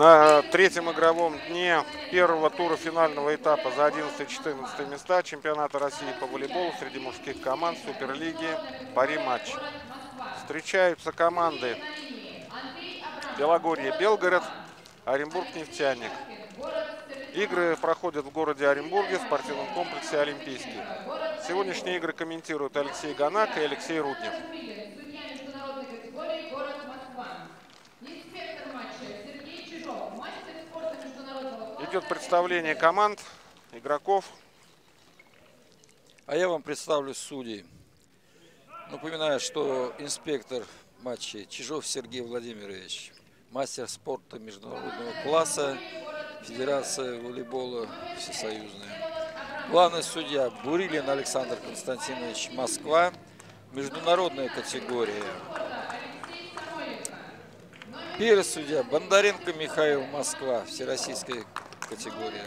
На третьем игровом дне первого тура финального этапа за 11-14 места чемпионата России по волейболу среди мужских команд Суперлиги «Париматч». Встречаются команды Белогорье, Белгород, Оренбург, Нефтяник. Игры проходят в городе Оренбурге в спортивном комплексе «Олимпийский». Сегодняшние игры комментируют Алексей Ганак и Алексей Руднев. Идет представление команд, игроков. А я вам представлю судей. Напоминаю, что инспектор матчей Чижов Сергей Владимирович, мастер спорта международного класса, Федерация волейбола всесоюзная. Главный судья Бурилин Александр Константинович, Москва, международная категория. Первый судья Бондаренко Михаил, Москва, всероссийская категория.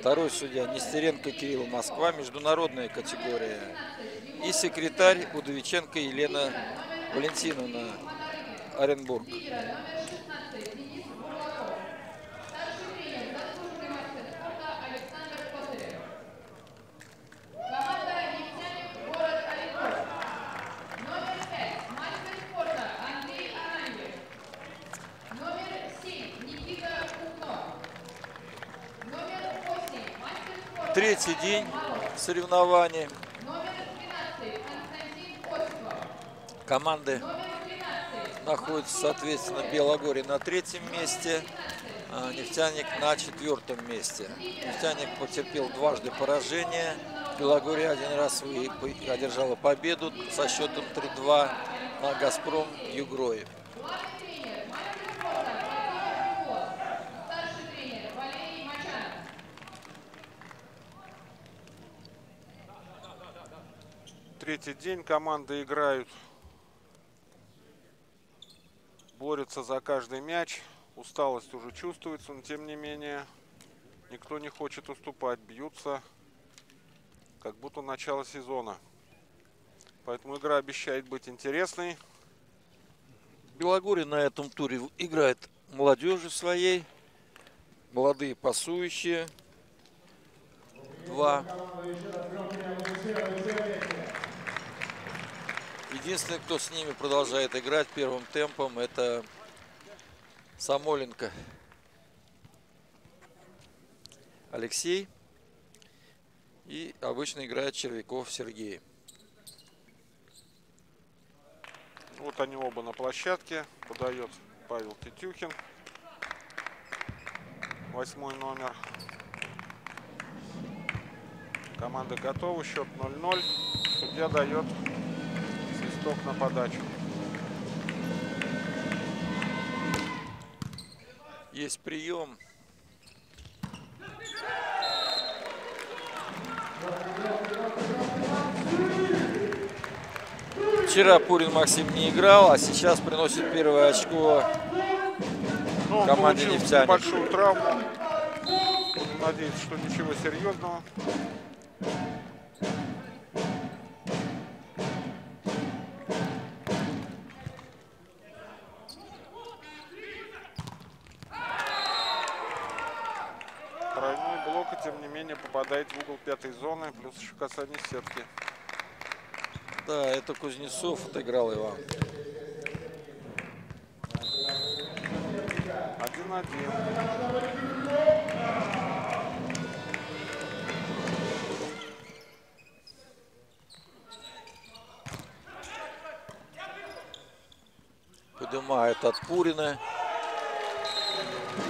Второй судья Нестеренко Кирилл, Москва, международная категория. И секретарь Удовиченко Елена Валентиновна, Оренбург. Третий день соревнований. Команды находятся, соответственно, Белогорье на третьем месте, а Нефтяник на четвертом месте. Нефтяник потерпел дважды поражение. Белогорье один раз одержала победу со счетом 3-2 на «Газпром-Югрой». Третий день команды играют, борются за каждый мяч. Усталость уже чувствуется, но тем не менее никто не хочет уступать. Бьются, как будто начало сезона. Поэтому игра обещает быть интересной. Белогорье на этом туре играет молодежи своей. Молодые пасующие. Два. Единственный, кто с ними продолжает играть первым темпом, это Самойленко Алексей. И обычно играет Червяков Сергей. Вот они оба на площадке. Подает Павел Тетюхин. 8-й номер. Команда готова. Счет 0-0. Судья дает ток на подачу. Есть прием. Вчера Пурин Максим не играл, а сейчас приносит первое очко команде «Нефтяник». Большую травму. Будем надеяться, что ничего серьезного. В угол пятой зоны, плюс еще касание сетки. Да, это Кузнецов отыграл Иван. 1-1. Поднимает от Пурина.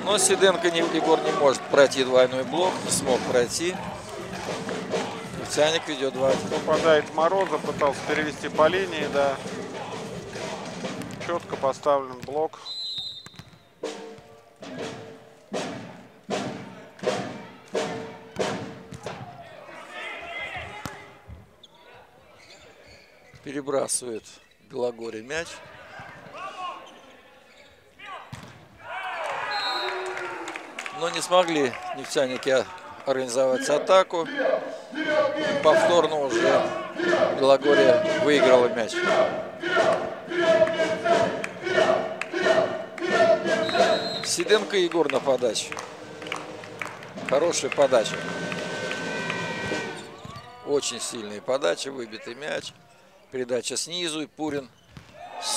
Но Сиденко Егор не может пройти двойной блок, не смог пройти. Нефтяник ведет 2. Попадает Мороза, пытался перевести по линии, да. Четко поставлен блок. Перебрасывает Белогорье мяч. Но не смогли нефтяники организовать атаку. И повторно уже Белогорье выиграло мяч. Сиденко Егор на подаче. Хорошая подача. Очень сильные подачи. Выбитый мяч. Передача снизу. И Пурин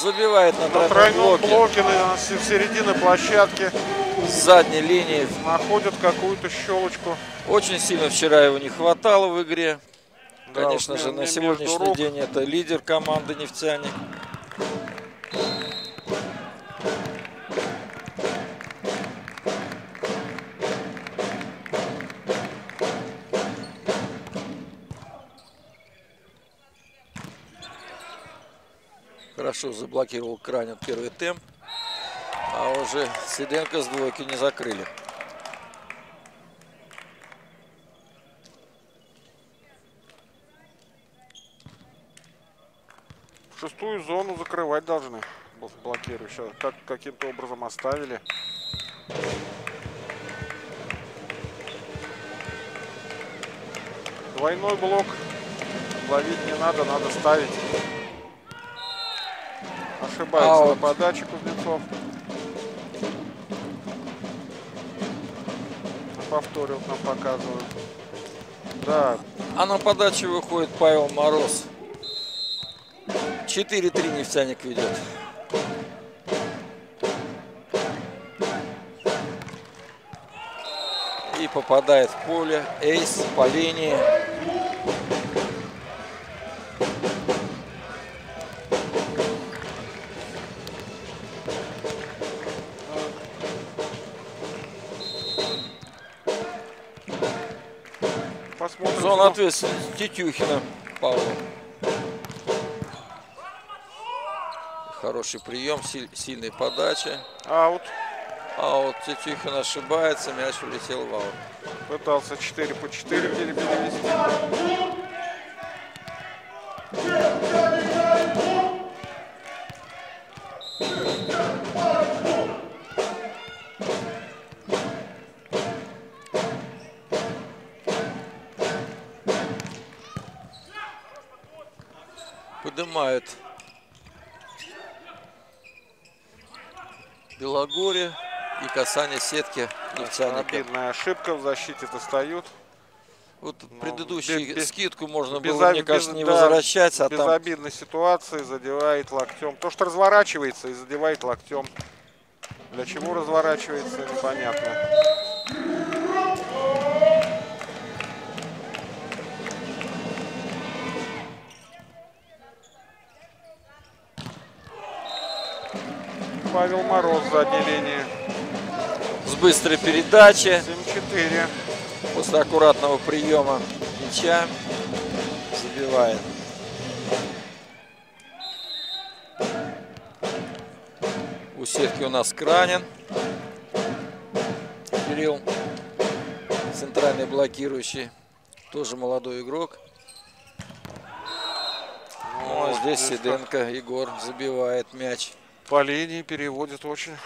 забивает на тройном блоке. На середине площадки. С задней линии. Находят какую-то щелочку. Очень сильно вчера его не хватало в игре. Да, конечно же, на сегодняшний день это лидер команды «Нефтяник». Хорошо заблокировал Кранин первый темп, а уже Сиденко с двойки не закрыли. Шестую зону закрывать должны, блокируя. Сейчас каким-то образом оставили. Двойной блок ловить не надо, надо ставить. Ошибается на подаче Кузнецов. Повторил, нам показывают. Да. А на подаче выходит Павел Мороз. 4-3 «Нефтяник» ведет. И попадает в поле. Эйс по линии. Посмотрим. Зона ответственности Тетюхина Павла. Хороший прием, сильная подача. Аут. Аут. Тетюхин ошибается, мяч улетел в аут. Пытался 4 по 4 перевести. Поднимает Белогорье, и касание сетки «Нефтяника». Обидная ошибка, в защите достают. Вот предыдущую скидку можно было, мне кажется, не возвращать. А там безобидной ситуации задевает локтем. То, что разворачивается и задевает локтем. Для чего разворачивается, непонятно. Павел Мороз в задней линии. С быстрой передачи. 7-4. После аккуратного приема мяча забивает. У сетки у нас Кранин. Кирилл, центральный блокирующий. Тоже молодой игрок. Но здесь Сиденко Егор забивает мяч. По линии переводит очень.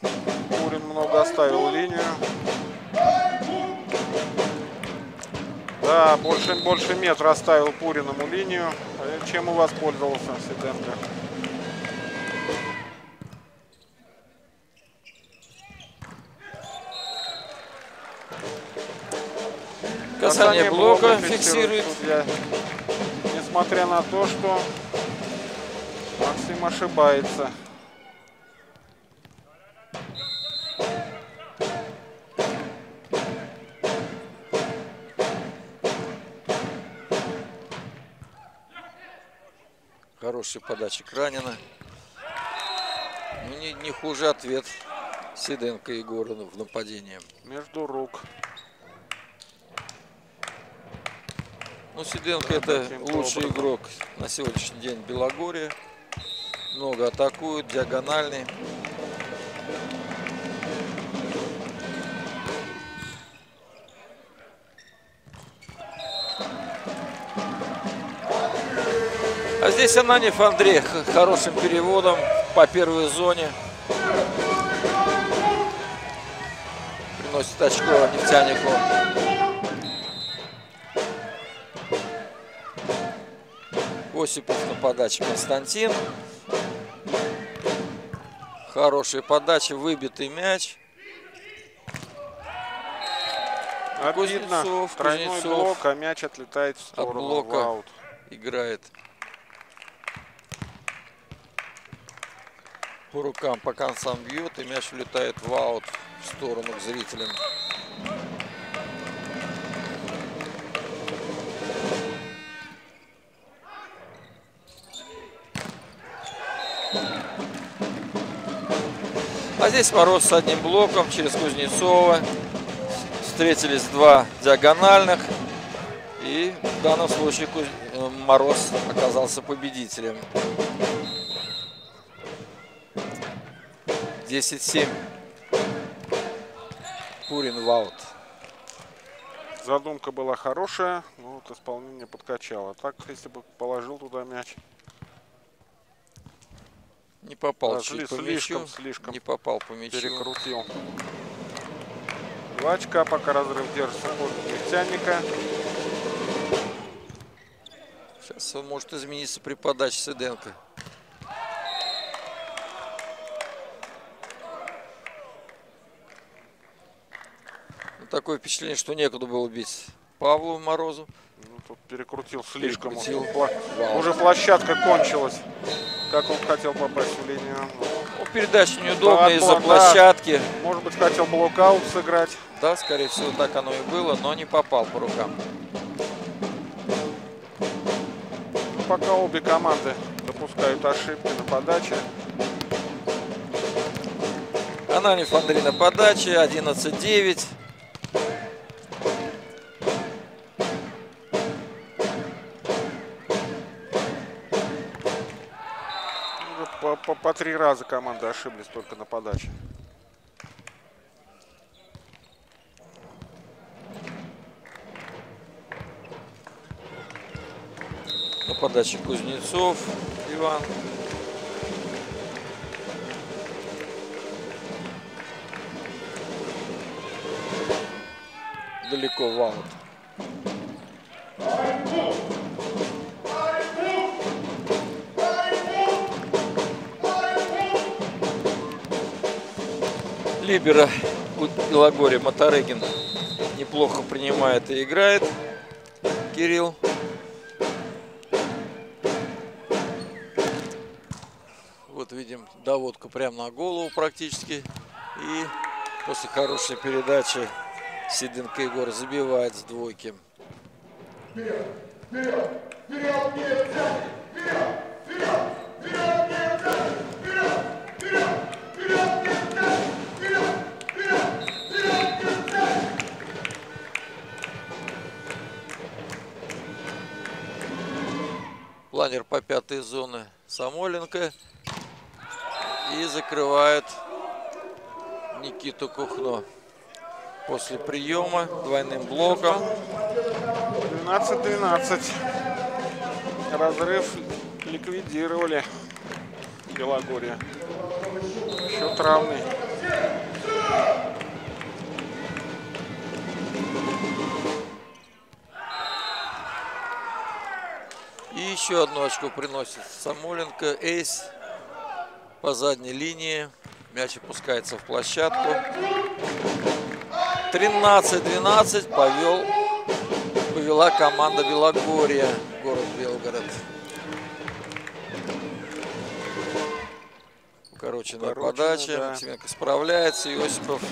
Пурин много оставил линию. Да, больше метра оставил Пурин ему линию. Чем и воспользовался Сиденко. Касание блока фиксирует. Несмотря на то, что Максим ошибается. Хорошая подача Кранина. Не хуже ответ Сиденко Егора в нападении. Между рук. Ну, Сиденко это лучший игрок на сегодняшний день Белогорья. Много атакуют, диагональный. А здесь Ананьев Андрей хорошим переводом по первой зоне. Приносит очко «Нефтянику». Осипов на подаче Константин. Хорошая подача, выбитый мяч. Обидно. Тройной блок, а мяч отлетает в сторону. От блока аут. Играет. По рукам, по концам бьет, и мяч улетает в аут в сторону к зрителям. А здесь Мороз с одним блоком через Кузнецова. Встретились два диагональных. И в данном случае Мороз оказался победителем. 10-7. Пурин в аут. Задумка была хорошая, но вот исполнение подкачало. Так, если бы положил туда мяч. Не попал чуть по мячу. Слишком не попал по мячу. Перекрутил. 2 очка, пока разрыв держится от нефтяника. Сейчас он может измениться при подаче Сиденко. Такое впечатление, что некуда было бить Павлу Морозу. Ну, тут перекрутил слишком. Уже площадка кончилась, как он хотел попасть в линию. Ну, передача неудобная из-за площадки. Да. Может быть, хотел блокаут сыграть. Да, скорее всего, так оно и было, но не попал по рукам. Ну, пока обе команды допускают ошибки на подаче. Ананьев Андрей на подаче, 11-9. По 3 раза команды ошиблись только на подаче. На подаче Кузнецов Иван. Далеко в аут. Либера Белогорья Матарыгин неплохо принимает и играет. Кирилл. Вот видим доводку прямо на голову практически. И после хорошей передачи Сиденко Егор забивает с двойки. Планер по 5-й зоны Самойленко. И закрывает Никиту Кухно. После приема двойным блоком. 12-12. Разрыв ликвидировали Белогорье. Счет равный. И еще одну очку приносит Самойленко. Эйс по задней линии. Мяч опускается в площадку. 13-12 повела команда Белогорья, город Белгород. Укороченная подача. Да. Максименко справляется. Осипов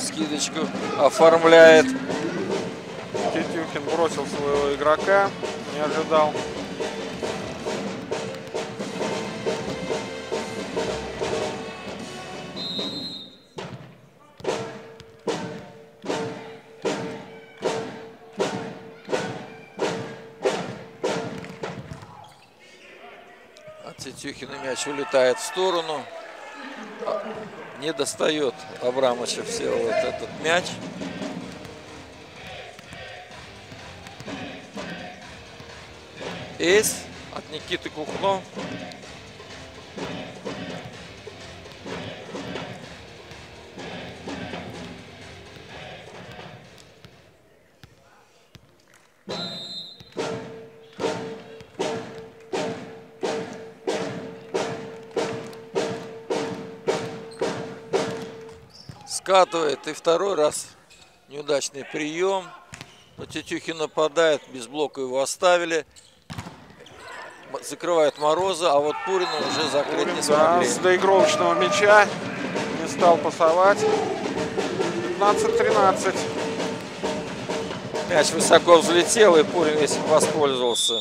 скидочку оформляет. Тетюхин бросил своего игрока. Не ожидал. Тетюхин мяч улетает в сторону. Не достает Абрамычев все вот этот мяч. Эйс от Никиты Кухно. откатывает. И второй раз неудачный прием. Но Тетюхин нападает. Без блока его оставили. Закрывает Мороза. А вот Пурину уже закрыть Пурин, не смогли. Да, с доигровочного мяча не стал пасовать. 15-13. Мяч высоко взлетел. И Пурин этим воспользовался.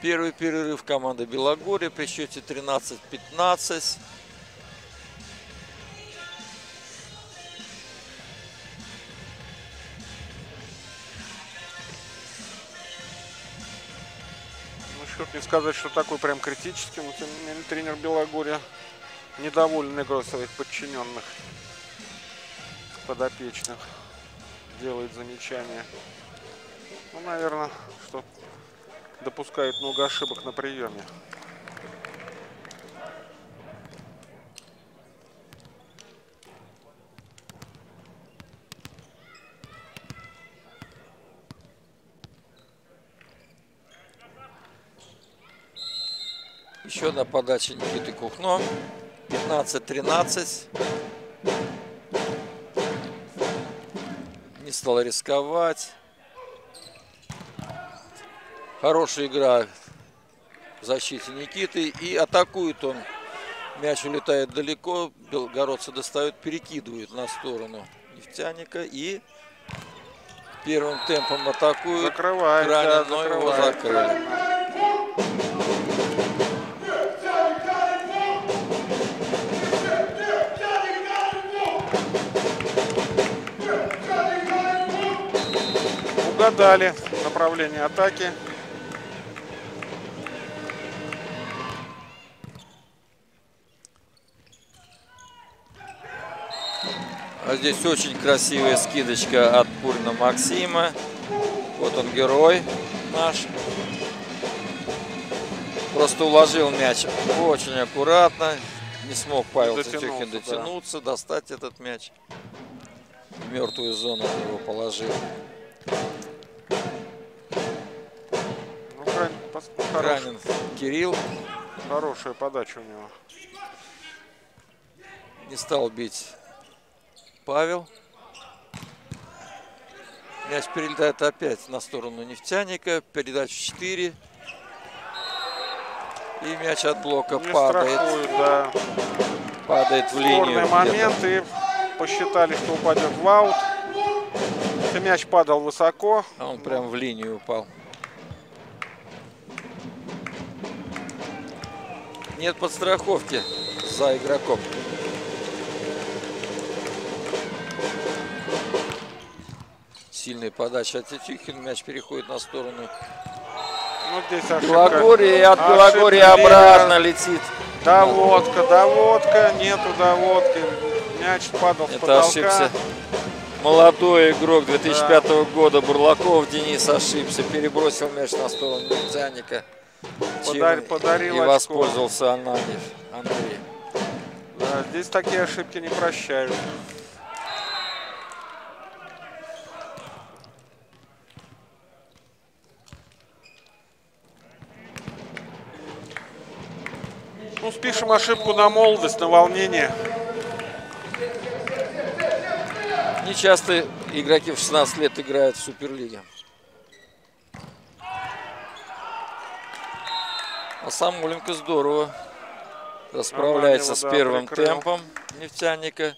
Первый перерыв команды Белогорья при счете 13-15. Ну, счет не сказать, что такой прям критический. Но тем не менее, тренер Белогорья недоволен игрой своих подчиненных, подопечных. Делает замечания. Ну, наверное, что... допускает много ошибок на приеме. Еще одна подача Никиты Кухно. 15-13. Не стал рисковать. Хорошая игра в защите Никиты. И атакует он. Мяч улетает далеко. Белгородцы достают, перекидывают на сторону Нефтяника. И первым темпом атакует. Закрывает. Кранин, да, но его закрыли. Угадали направление атаки. А здесь очень красивая скидочка от Пурина Максима. Вот он, герой наш. Просто уложил мяч очень аккуратно. Не смог Павел Тетюхин дотянуться, да, достать этот мяч. В мертвую зону его положил. Ну, Кранин Кирилл. Хорошая подача у него. Не стал бить Павел. Мяч перелетает опять на сторону Нефтяника. Передача 4. И мяч от блока не падает. Страхует, да. Падает в линию. Спорный момент. И посчитали, что упадет в аут. И мяч падал высоко. А он прям в линию упал. Нет подстраховки за игроком. Сильная подача от Тетюхина. Мяч переходит на сторону Белогорья. И от Белогорья обратно летит. Доводка, доводка. Нету доводки. Мяч падал с потолка. Это ошибся молодой игрок 2005 года. Бурлаков Денис ошибся. Перебросил мяч на сторону Нефтяника. И воспользовался Ананьев Андрей. Да, здесь такие ошибки не прощают. Ну, спишем ошибку на молодость, на волнение. Не часто игроки в 16 лет играют в Суперлиге. А Самойленко здорово расправляется с первым темпом Нефтяника.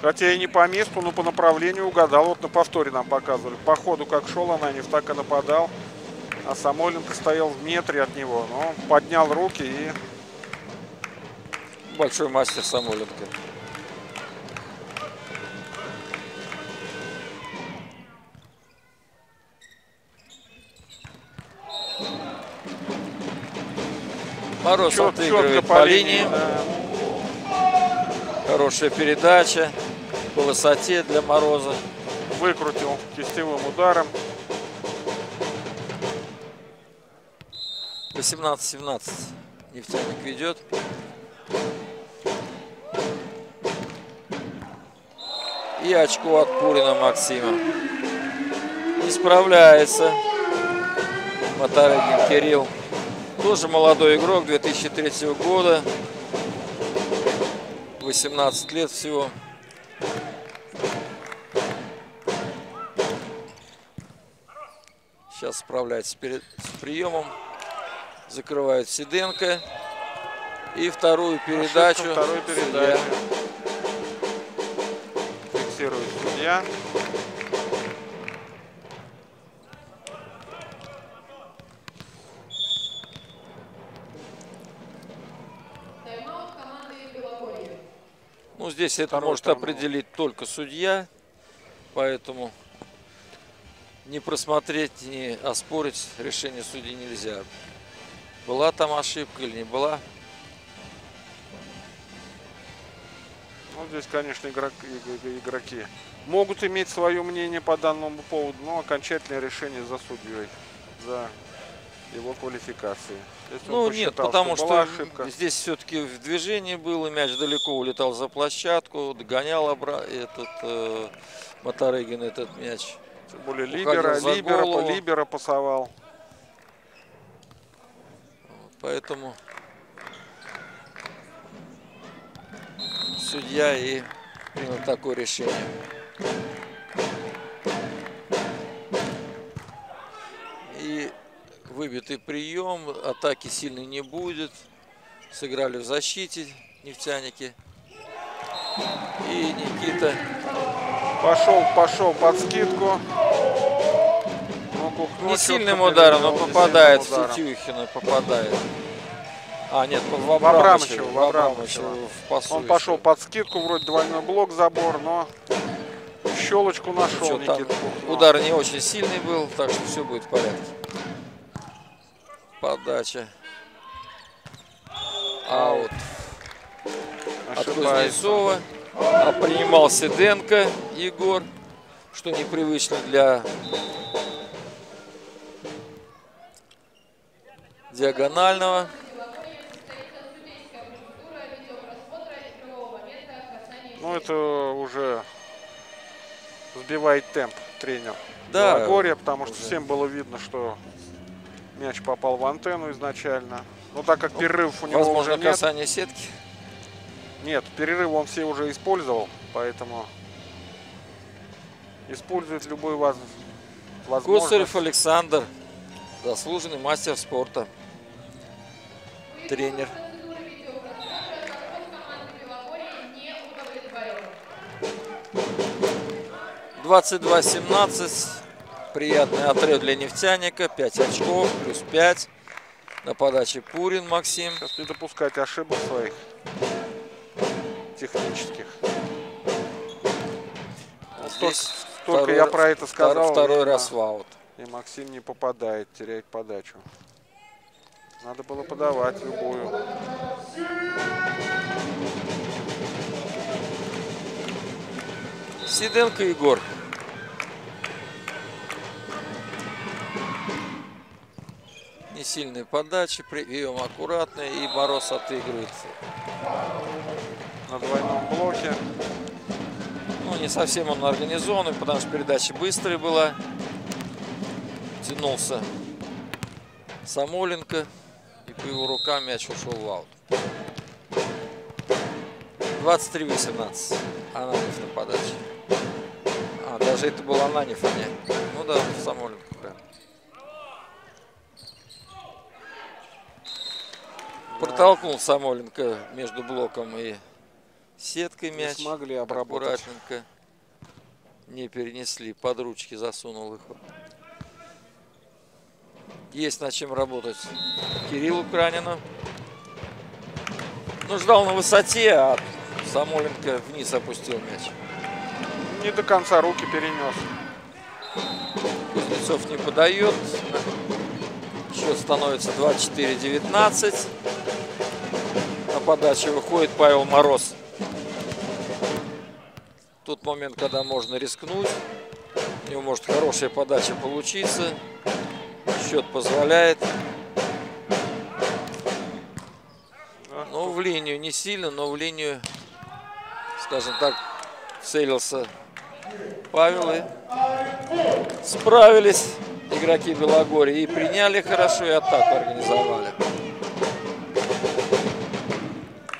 Хотя и не по месту, но по направлению угадал. Вот на повторе нам показывали. По ходу как шел Ананьев, так и нападал. А Самойленко стоял в метре от него, но он поднял руки и... Большой мастер Самойленко. Мороз отыгрывает по линии. Да. Хорошая передача по высоте для Мороза. Выкрутил кистевым ударом. 18-17. Нефтяник ведет. И очко от Пурина Максима. Не справляется Матарыгин Кирилл. Тоже молодой игрок 2003 года. 18 лет всего. Сейчас справляется с приемом. Закрывает Сиденко. И вторую передачу. Ошибка, вторую передачу. Фиксирует судья. Ну, здесь это может определить только судья, поэтому не просмотреть, не оспорить решение судьи нельзя. Была там ошибка или не была? Ну, здесь, конечно, игроки могут иметь свое мнение по данному поводу, но окончательное решение за судьей, за его квалификацией. Ну, нет, потому что здесь все-таки в движении было, мяч далеко улетал за площадку, догонял Матарыгин этот мяч. Тем более либеро пасовал. Поэтому судья и принял такое решение. И выбитый прием, атаки сильной не будет. Сыграли в защите нефтяники. И Никита... Пошел под скидку. Не сильным ударом, но попадает в Тетюхина, попадает. А, нет, в Абрамычева. Он пошел под скидку, вроде двойной блок, забор, но щелочку нашел Никита. Удар не очень сильный был, так что все будет в порядке. Подача. Аут. От Кузнецова. А принимал Сиденко Егор, что непривычно для диагонального. Ну, это уже сбивает темп тренер. Да. Белогорье, потому что всем было видно, что мяч попал в антенну изначально. Но так как перерыв у него возможно, уже нет. Касание сетки. Нет, перерыв он все уже использовал, поэтому использует любую возможность. Косарев Александр, заслуженный мастер спорта, тренер. Тренер. 22-17, приятный отрыв для нефтяника, 5 очков, плюс 5. На подаче Пурин Максим. Сейчас не допускать ошибок своих. Технических. Только я про это сказал. Второй раз в аут. И Максим не попадает, теряет подачу. Надо было подавать любую. Сиденко Егор. Не сильные подачи, прием аккуратный, и Мороз отыгрывается. На двойном блоке. Ну, не совсем он организованный, потому что передача быстрая была. Тянулся Самойленко, и по его рукам мяч ушел в аут. 23-18. Ананьев на подаче. А, даже это был Ананьев, а не... Ну да, Самойленко. Да. Протолкнул Самойленко между блоком и... сеткой мяч. Не смогли обработать. Аккуратненько. Не перенесли. Под ручки засунул их. Есть над чем работать Кириллу Кранину. Ну, ждал на высоте, а Самойленко вниз опустил мяч. Не до конца руки перенес. Кузнецов не подает. Счет становится 24-19. На подачу выходит Павел Мороз. Тот момент, когда можно рискнуть. У него может хорошая подача получиться. Счет позволяет. Ну, в линию не сильно, но в линию, скажем так, целился Павел. И справились игроки Белогорья и приняли хорошо, и атаку организовали.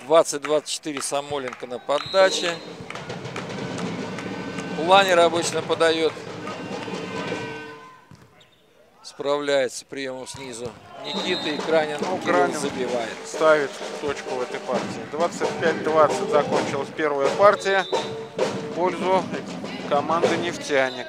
20-24 Самойленко на поддаче. Планер обычно подает. Справляется приемом снизу Никита, и Кранин, Кранин забивает. Ставит точку в этой партии. 25-20 закончилась первая партия в пользу команды «Нефтяник».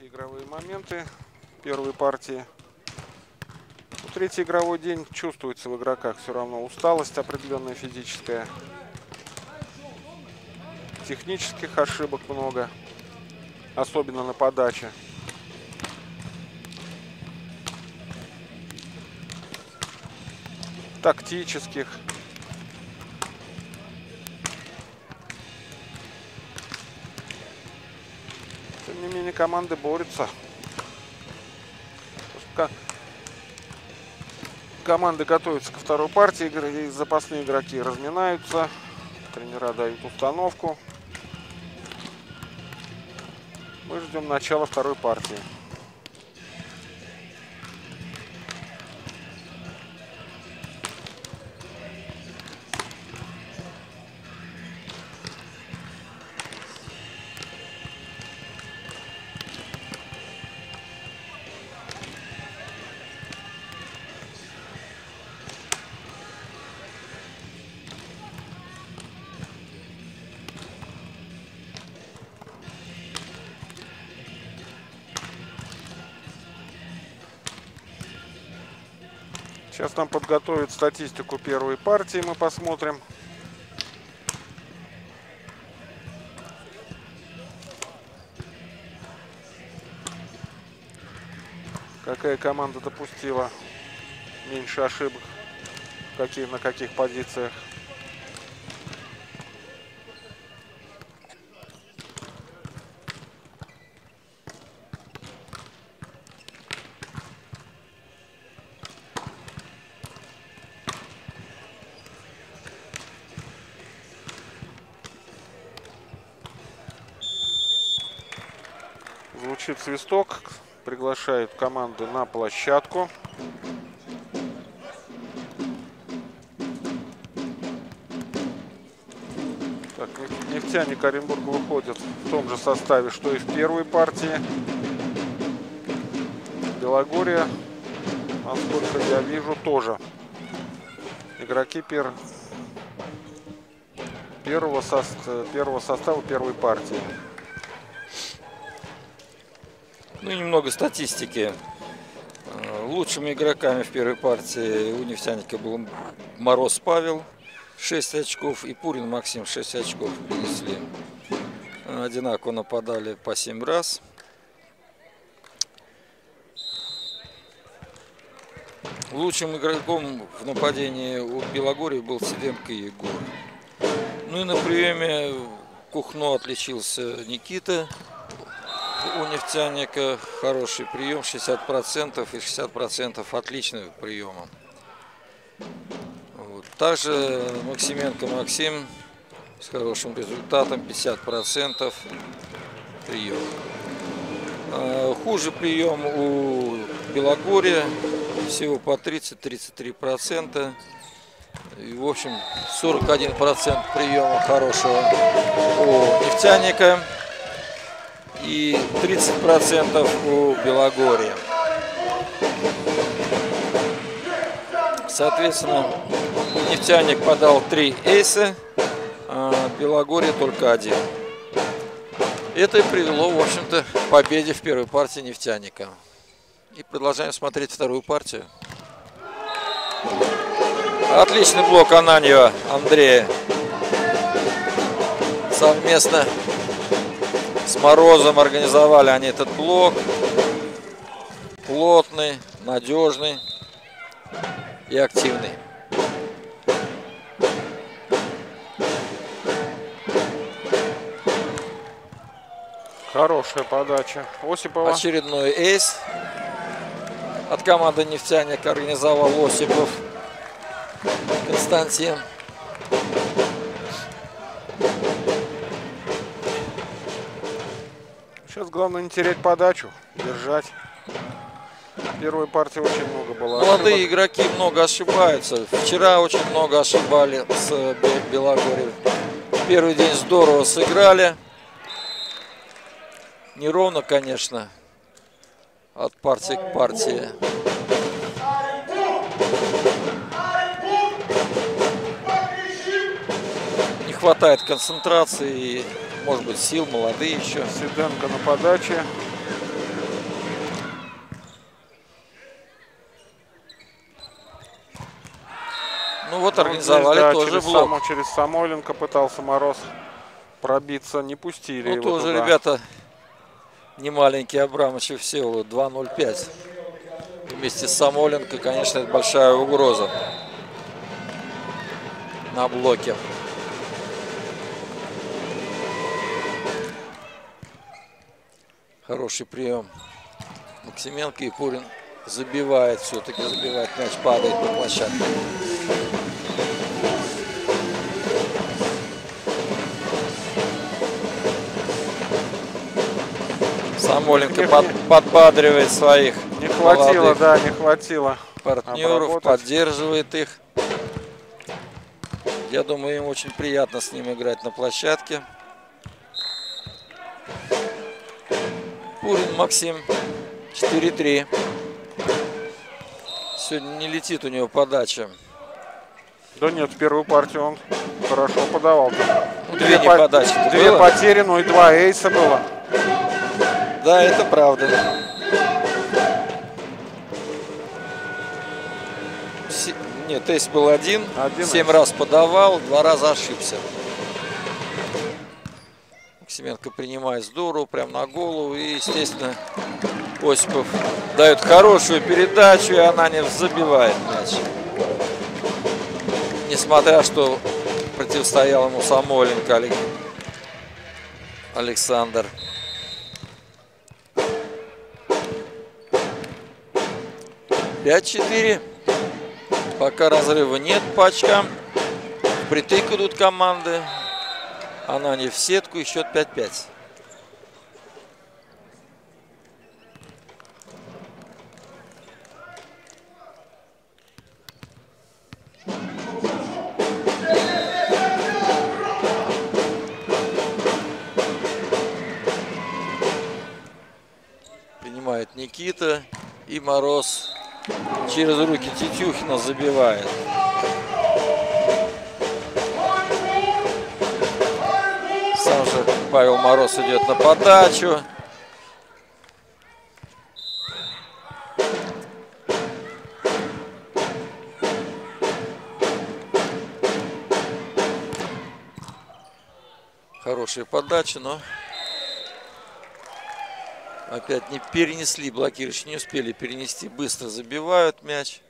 Игровые моменты первой партии. Третий игровой день чувствуется в игроках все равно усталость определенная физическая. Технических ошибок много, особенно на подаче. Тактических. Тем не менее, команды борются. Команды готовятся ко второй партии, и запасные игроки разминаются, тренера дают установку. Мы ждем начала второй партии. Сейчас нам подготовят статистику первой партии, мы посмотрим. Какая команда допустила меньше ошибок, на каких позициях. Свисток приглашает команду на площадку. Так, «Нефтяник» Оренбурга выходит в том же составе, что и в первой партии. Белогорье, насколько я вижу, тоже. Игроки первого состава первой партии. Ну и немного статистики. Лучшими игроками в первой партии у «Нефтяника» был Мороз Павел, 6 очков, и Пурин Максим, 6 очков принесли. Одинаково нападали по 7 раз. Лучшим игроком в нападении у Белогорья был Сиденко Егор. Ну и на приеме Кухно отличился Никита. У «Нефтяника» хороший прием, 60% и 60% отличного приема. Вот. Также Максименко Максим с хорошим результатом, 50% прием. Хуже прием у Белогорья, всего по 30-33%. И, в общем, 41% приема хорошего у «Нефтяника» и 30% у Белогорья. Соответственно, «Нефтяник» подал 3 эйса, а Белогорье только 1. Это и привело, в общем-то, к победе в первой партии «Нефтяника». И продолжаем смотреть вторую партию. Отличный блок Ананьева Андрея. Совместно С Морозом организовали они этот блок. Плотный, надежный и активный. Хорошая подача Осипова. Очередной эйс от команды «Нефтяник» организовал Осипов Константин. Сейчас главное не терять подачу, держать. В первой партии очень много было молодые ошибок. Игроки много ошибаются. Вчера очень много ошибали с Белогорьем. Первый день здорово сыграли. Неровно, конечно, от партии к партии. Не хватает концентрации и, может быть, сил, молодые еще. Сиденко на подаче. Ну вот, организовали здесь, да, тоже через блок. Через Самойленко пытался Мороз пробиться, не пустили. Ну его тоже туда. Ребята... Не маленький Абрамычев Всеволод, 2.05. Вместе с Самойленко, конечно, это большая угроза на блоке. Хороший прием Максименко, и Пурин забивает, все-таки забивает мяч, падает на площадку. Самойленко подбадривает своих. Не хватило, да, не хватило партнеров, обработать. Поддерживает их. Я думаю, им очень приятно с ним играть на площадке. Пурин Максим, 4-3. Сегодня не летит у него подача. Да нет, в первую партию он хорошо подавал. Две потери, но и два эйса было. Да, это правда. Нет, тест был один. 7 раз подавал, 2 раза ошибся. Максименко принимает здорово, прям на голову. И, естественно, Осипов дает хорошую передачу, и Ананьев забивает мяч. Несмотря, что противостоял ему Самойленко Александр. Пять-4. Пока разрыва нет по очкам. Впритык идут команды. Ананьев в сетку, и счет 5-5. Принимает Никита, и Мороз через руки Тетюхина забивает. Сам же Павел Мороз идет на подачу. Хорошая подача, но опять не перенесли, блокирующие не успели перенести. Быстро забивают мяч.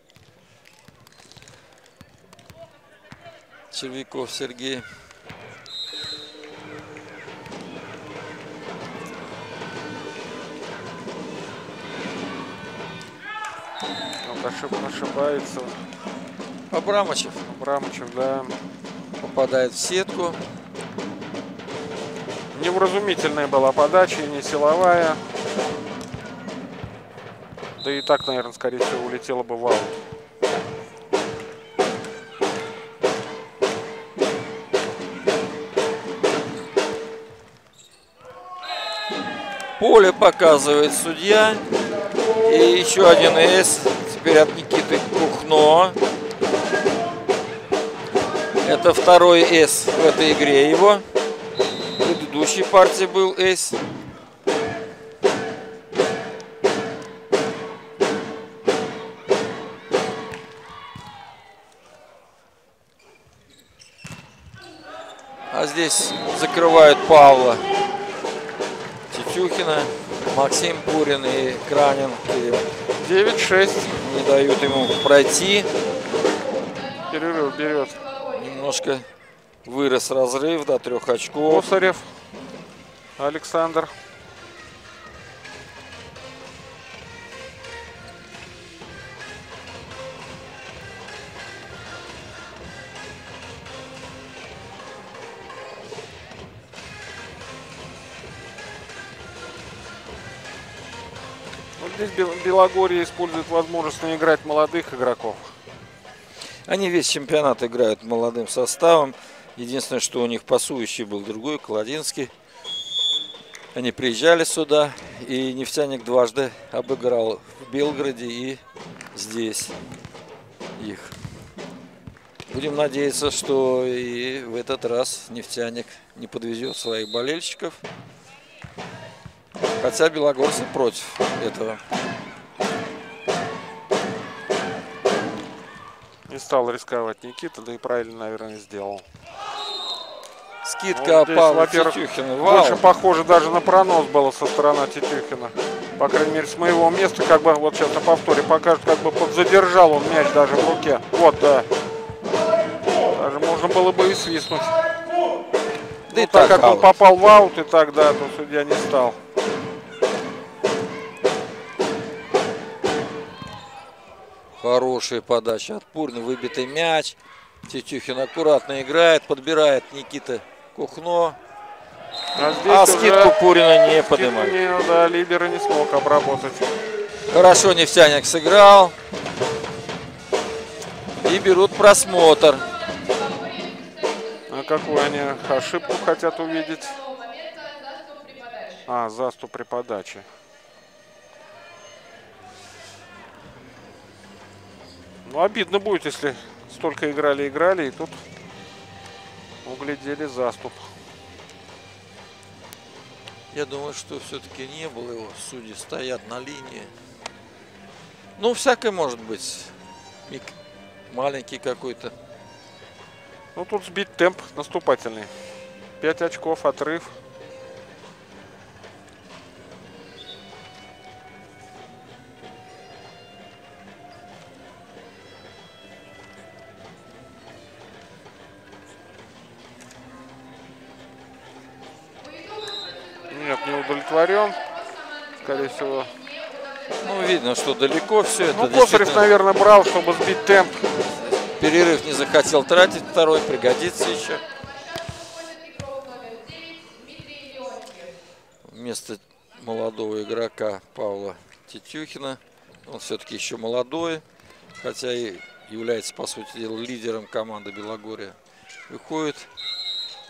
Червяков Сергей. Ошибается. Абрамычев, да. Попадает в сетку. Невразумительная была подача, не силовая. Да и так, наверное, скорее всего, улетела бы в аут. Поле показывает судья. И еще один эйс. Теперь от Никиты Кухно. Это второй эйс в этой игре его. В предыдущей партии был эйс. А здесь закрывают Павла Тетюхина, Максим, Пурин и Кранин. 9-6. Не дают ему пройти. Перерыв берет. Немножко вырос разрыв до 3 очков. Косарев Александр. Здесь Белогорье использует возможность наиграть молодых игроков. Они весь чемпионат играют молодым составом. Единственное, что у них пасующий был другой, Кладинский. Они приезжали сюда, и «Нефтяник» дважды обыграл в Белгороде и здесь их. Будем надеяться, что и в этот раз «Нефтяник» не подвезет своих болельщиков. Хотя белогорцы против этого. Не стал рисковать Никита, да и правильно, наверное, сделал. Скидка вот Павла Тетюхина. Больше похоже даже на пронос было со стороны Тетюхина. По крайней мере, с моего места, как бы, вот сейчас на повторе покажут, как бы подзадержал он мяч даже в руке. Вот, да. Даже можно было бы и свистнуть. Да, ну, и так как аут. Он попал в аут, и так, да, то судья не стал. Хорошая подача от Пурина, выбитый мяч. Тетюхин аккуратно играет, подбирает Никита Кухно. А скидку Пурина не поднимает. Да, лидера не смог обработать. Хорошо «Нефтяник» сыграл. И берут просмотр. А какую они ошибку хотят увидеть? А, заступ при подаче. Ну, обидно будет, если столько играли, и тут углядели заступ. Я думаю, что все-таки не было его. Судьи стоят на линии. Ну, всякое может быть. Миг маленький какой-то. Ну, тут сбить темп наступательный. 5 очков, отрыв. Нет, не удовлетворен, скорее всего. Ну, видно, что далеко все это. Ну, Косарев, наверное, брал, чтобы сбить темп. Перерыв не захотел тратить, второй пригодится еще. Вместо молодого игрока Павла Тетюхина, он все-таки еще молодой, хотя и является, по сути дела, лидером команды Белогорья, выходит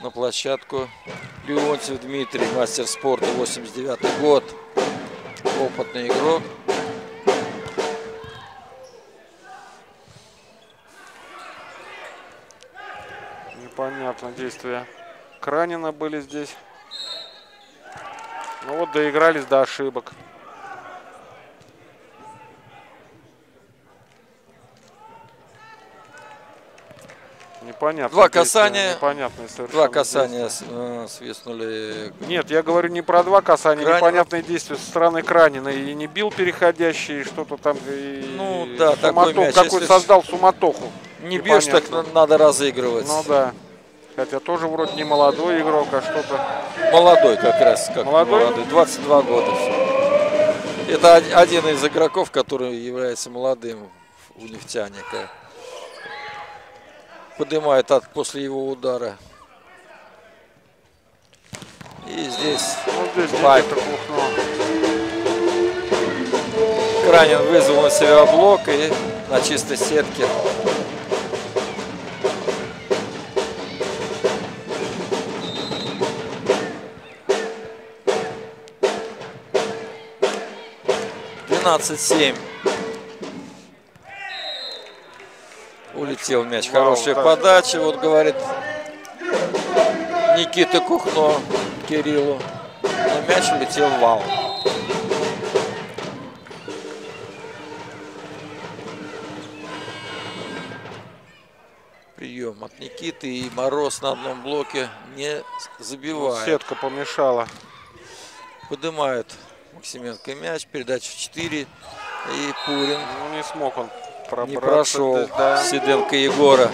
на площадку Леонтьев Дмитрий, мастер спорта, 89-й год, опытный игрок. Непонятно, действия Кранина были здесь. Ну вот, доигрались до ошибок. Непонятно. Два касания. Два касания свистнули. Нет, я говорю не про два касания. Кранин. Непонятные действия со стороны Кранина. И не бил переходящий, что-то там. И ну да, суматох, такой мяч, какой создал суматоху. Не бьешь, так надо разыгрывать. Ну да. Хотя тоже вроде не молодой игрок, а что-то... Молодой как раз. Как молодой? 22 года. Это один из игроков, который является молодым у «Нефтяника». Поднимает после его удара. И здесь, вот здесь Пайп. Кранин вызвал на себя блок и на чистой сетке. Улетел мяч. Хорошая подача. Вот говорит Никита Кухно Кириллу. Но мяч улетел в аут. Прием от Никиты. И Мороз на одном блоке не забивает. Сетка помешала. Поднимает Максименко мяч, передача в 4. И Пурин. Ну, не смог он пробраться. Не прошел да. Сиденко Егора.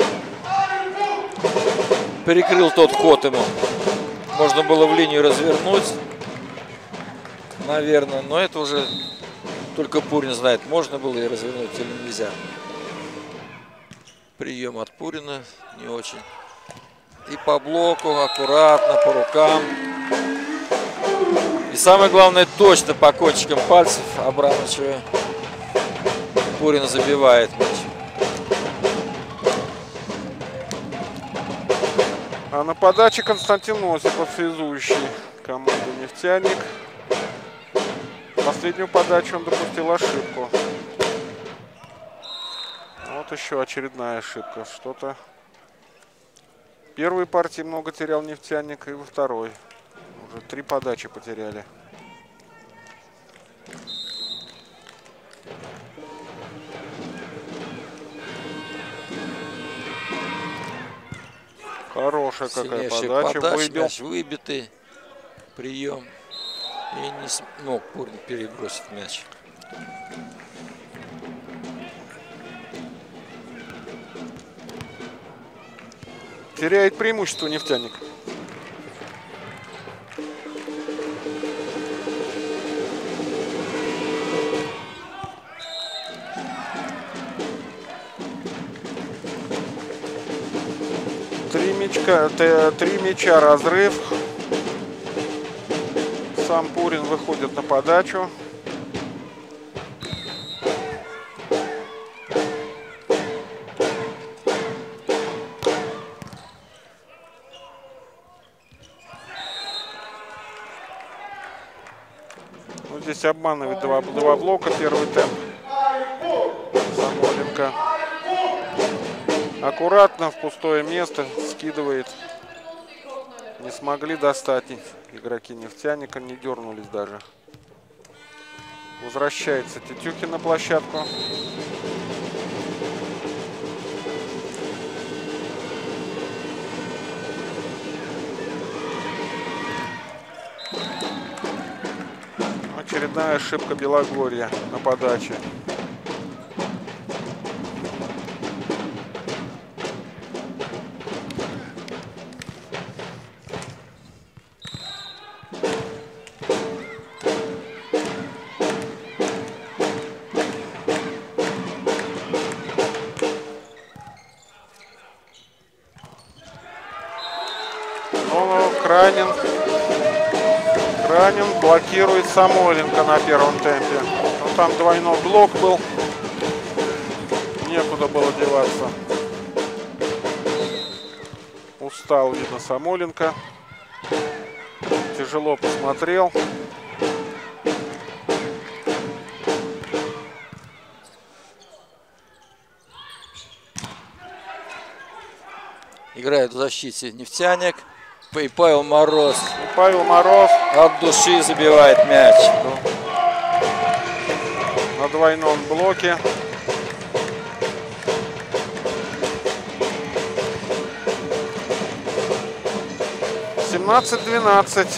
Перекрыл тот ход ему. Можно было в линию развернуть. Наверное, но это уже только Пурин знает, можно было и развернуть или нельзя. Прием от Пурина не очень. И по блоку, аккуратно, по рукам. И самое главное, точно по кончикам пальцев Абрамычева. Пурин забивает мяч. А на подаче Константин Осипов, связующий команду «Нефтяник». Последнюю подачу он допустил ошибку. Вот еще очередная ошибка. Что-то. В первой партии много терял «Нефтяник», и во второй. Уже 3 подачи потеряли. Хорошая какая подача. Мяч выбитый. Прием. И не смог Пурин перебросить мяч. Теряет преимущество «Нефтяник». Три мяча разрыв. Сам Пурин выходит на подачу. Ну, здесь обманывает два блока. Первый темп Самойленко. Аккуратно в пустое место скидывает. Не смогли достать игроки «Нефтяника», не дернулись даже. Возвращается Тетюхин на площадку. Очередная ошибка Белогорья на подаче. Кранин блокирует Самойленко на первом темпе. Но там двойной блок был. Некуда было деваться. Устал, видно, Самойленко. Тяжело посмотрел. Играет в защите «Нефтяник». И Павел Мороз. От души забивает мяч. На двойном блоке. В 17-12.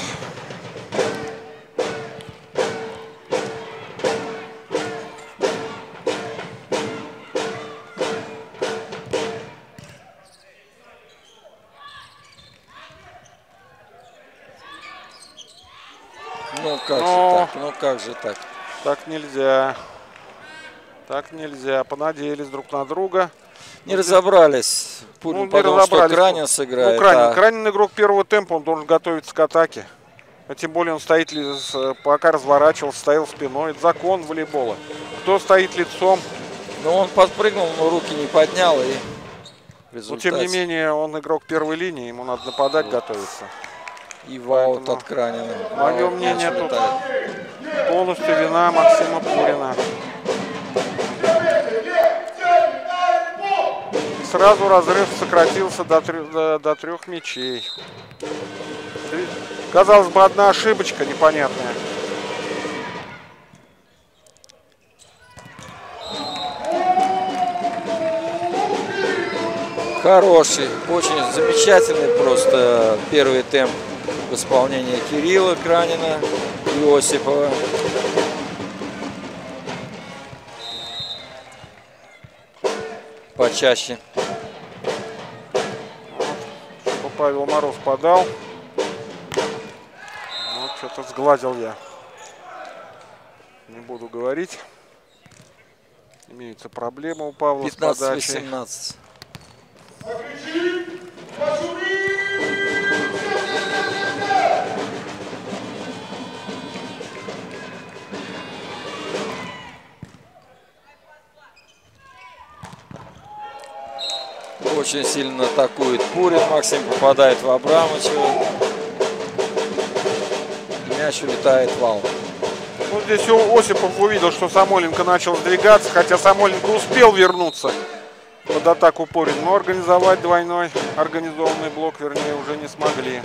Как же так? Так нельзя. Так нельзя. Понадеялись друг на друга. Не разобрались. Пурин подумал, что Кранин сыграет. Ну, Кранин игрок первого темпа, он должен готовиться к атаке. А тем более он стоит, пока разворачивался, стоял спиной. Это закон волейбола. Кто стоит лицом? Но он подпрыгнул, но руки не поднял. И результат... Но тем не менее, он игрок первой линии, ему надо нападать, вот. Готовиться. И ваут от Кранина. Мое мнение, тут полностью вина Максима Пурина. И сразу разрыв сократился до трех мячей. Казалось бы, одна ошибочка непонятная. Хороший, очень замечательный просто первый темп в исполнении Кирилла Кранина. у Осипова. Почаще. Чтобы Павел Мороз подал. Вот что-то сглазил я. Не буду говорить. Имеется проблема у Павла 15, с подачей. 15-18. Очень сильно атакует Пурин. Максим попадает в Абрамычева. Мяч улетает в аут. Вот здесь Осипов увидел, что Самойленко начал сдвигаться, хотя Самойленко успел вернуться под атаку Пурин, но организовать двойной организованный блок, вернее, уже не смогли.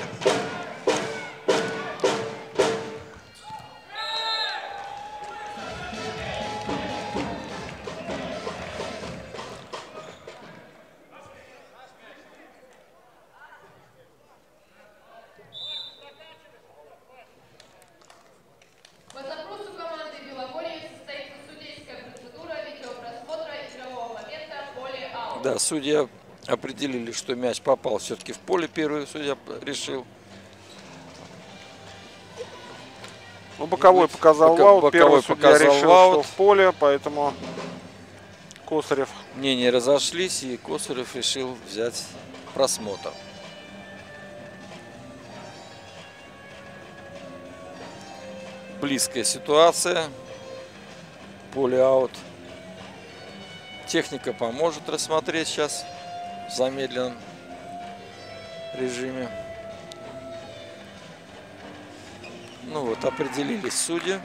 Судья определили, что мяч попал все-таки в поле. Первый судья решил. Ну, боковой показал вау. Первый судья решил, что в поле, поэтому Косарев. Мнения разошлись, и Косарев решил взять просмотр. Близкая ситуация. Поле аут. Техника поможет рассмотреть сейчас в замедленном режиме. Ну вот, определились судьи.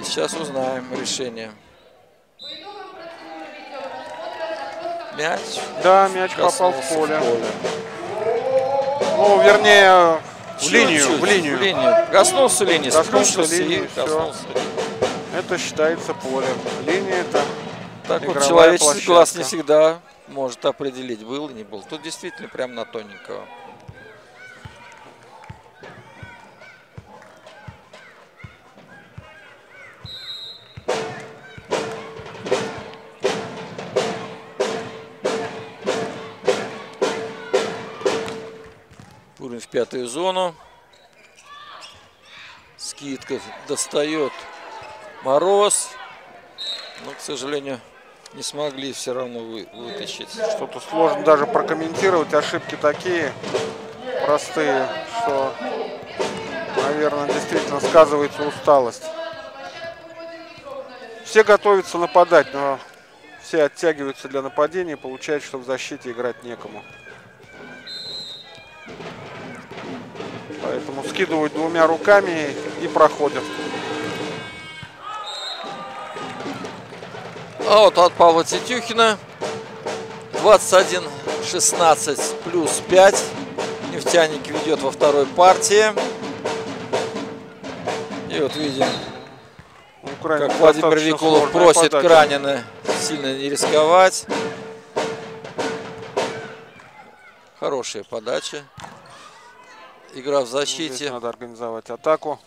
И сейчас узнаем решение. Мяч? Да, мяч попал в поле. Ну, вернее, в линию. В линию. Коснулся линии, спущился и коснулся. Это считается полем. Линия это... Так вот, человеческий глаз не всегда может определить, был и не был. Тут действительно прям на тоненького. Пурин в пятую зону. Скидков достает Мороз. Но, к сожалению... Не смогли все равно вытащить. Что-то сложно даже прокомментировать. Ошибки такие простые, что, наверное, действительно сказывается усталость. Все готовятся нападать, но все оттягиваются для нападения. Получается, что в защите играть некому. Поэтому скидывают двумя руками и проходят. А вот от Павла Тетюхина 21-16 плюс 5. Нефтяник ведет во второй партии. И вот видим, как Владимир Викулов просит Кранина сильно не рисковать. Хорошая подача. Игра в защите. Здесь надо организовать атаку.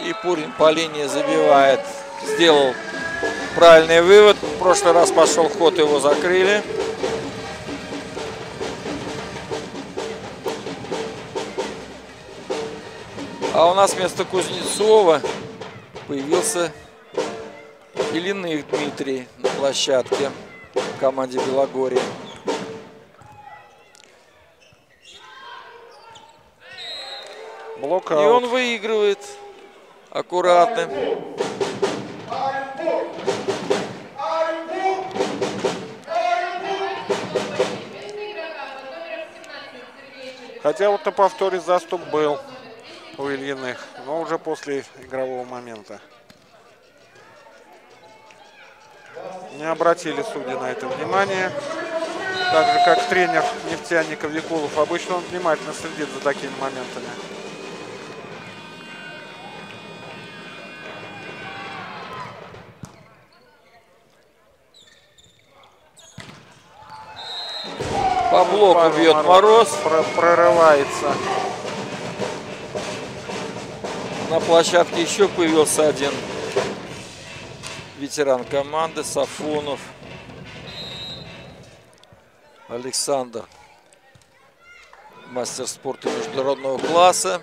И Пурин по линии забивает. Сделал правильный вывод. В прошлый раз пошел ход, его закрыли. А у нас вместо Кузнецова появился Илиных Дмитрий на площадке в команде Белогорья. И он выигрывает аккуратно. Хотя вот на повторе заступ был у Ильиных, но уже после игрового момента. Не обратили судьи на это внимание. Так же, как тренер нефтяника Викулов. Обычно он внимательно следит за такими моментами. По блоку бьет Мороз. Прорывается. На площадке еще появился один ветеран команды, Сафонов Александр. Мастер спорта международного класса.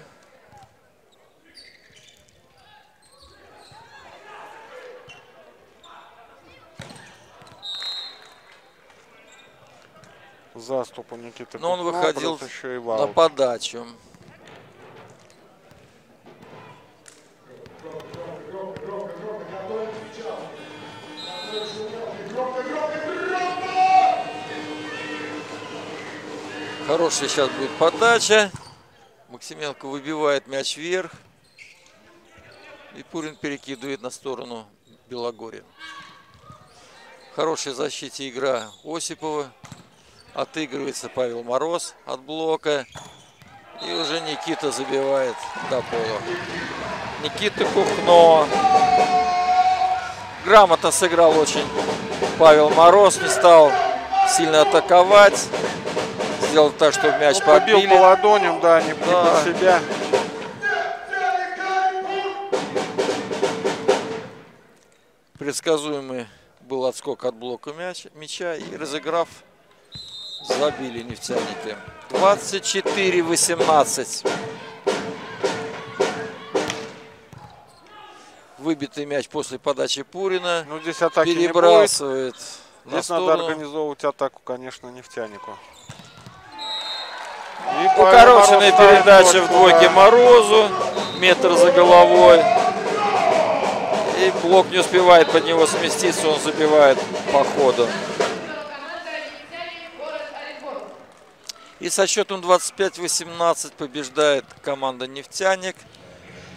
Заступу Никиты. Но он выходил на подачу. Хорошая сейчас будет подача. Максименко выбивает мяч вверх. И Пурин перекидывает на сторону Белогорья. Хорошая защита игра Осипова. Отыгрывается Павел Мороз от блока. И уже Никита забивает до пола. Никита Кухно. Грамотно сыграл очень Павел Мороз. Не стал сильно атаковать. Сделал так, чтобы мяч побил. Побил по ладоням, да, не под себя. Предсказуемый был отскок от блока мяча. И, разыграв, забили нефтяники. 24-18. Выбитый мяч после подачи Пурина. Ну, здесь атаки перебрасывает. Не будет. Здесь надо организовывать атаку, конечно, нефтянику. Укороченная передача в двойке Морозу. Метр за головой. И блок не успевает под него сместиться. Он забивает по ходу. И со счетом 25-18 побеждает команда «Нефтяник».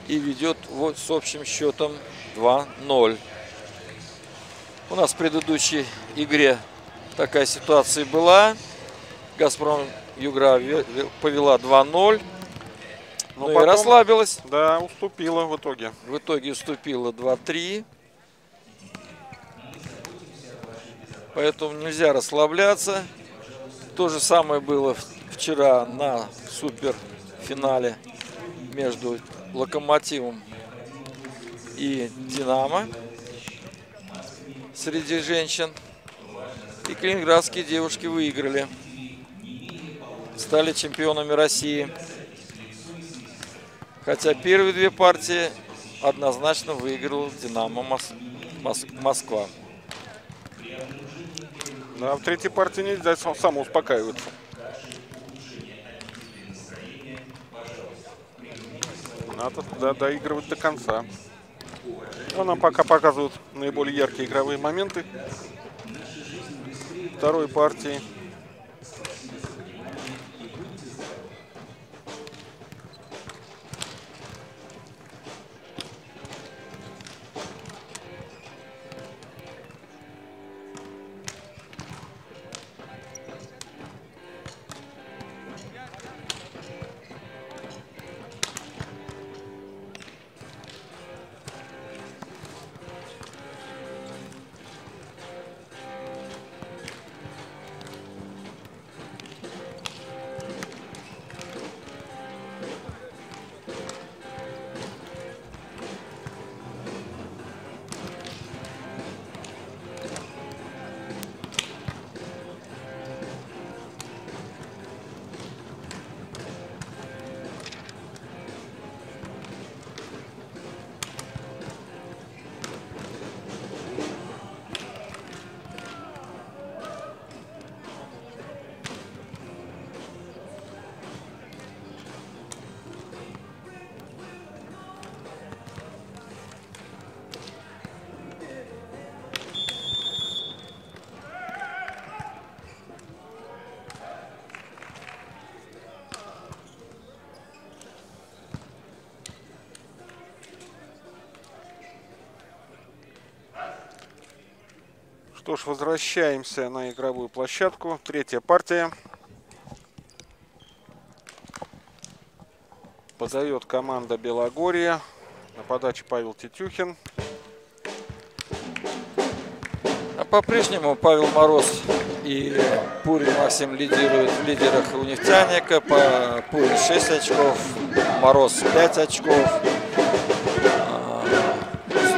И ведет вот с общим счетом 2-0. У нас в предыдущей игре такая ситуация была. «Газпром-Югра» повела 2-0. Но потом, и расслабилась. Да, уступила в итоге. В итоге уступила 2-3. Поэтому нельзя расслабляться. То же самое было вчера на суперфинале между «Локомотивом» и «Динамо» среди женщин. И калининградские девушки выиграли. Стали чемпионами России. Хотя первые две партии однозначно выиграл «Динамо» Москва. А в третьей партии нельзя самоуспокаиваться. Надо доигрывать до конца. Но нам пока показывают наиболее яркие игровые моменты второй партии. Что ж, возвращаемся на игровую площадку. Третья партия. Подает команда Белогорья. На подаче Павел Тетюхин. А по-прежнему Павел Мороз и Пурин Максим лидируют в лидерах у нефтяника. Пурин 6 очков, Мороз 5 очков.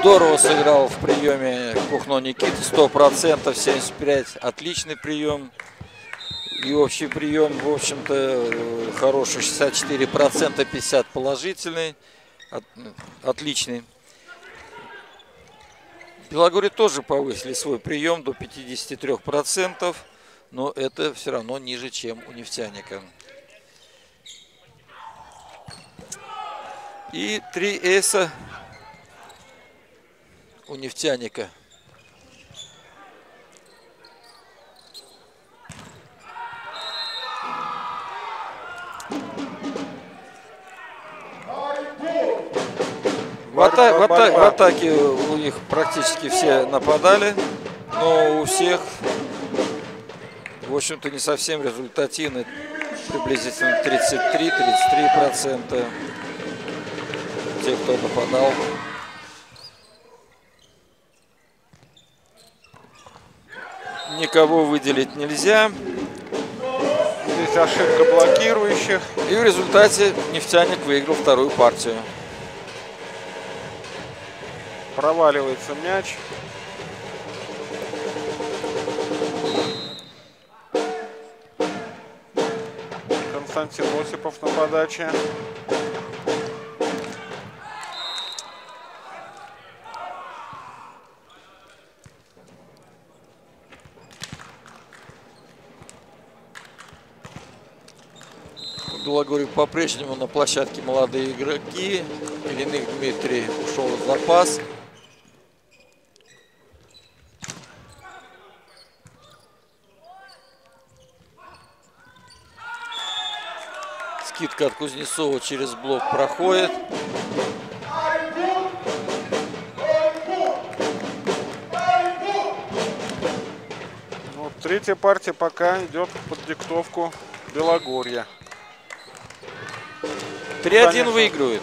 Здорово сыграл в приеме Кухно Никита, 100%, 75, отличный прием. И общий прием, в общем-то, хороший, 64%, 50 положительный, отличный. Белогорье тоже повысили свой прием до 53%, но это все равно ниже, чем у нефтяника. И три эйса у нефтяника. В атаке у них практически все нападали, но у всех, в общем-то, не совсем результативны, приблизительно 33% тех, кто нападал. Никого выделить нельзя. Здесь ошибка блокирующих. И в результате нефтяник выиграл вторую партию. Проваливается мяч. Константин Осипов на подаче. Белогорье по-прежнему на площадке молодые игроки. Илиных Дмитрий ушел в запас. Скидка от Кузнецова через блок проходит. Ну, третья партия пока идет под диктовку Белогорья. 3-1 выигрывает.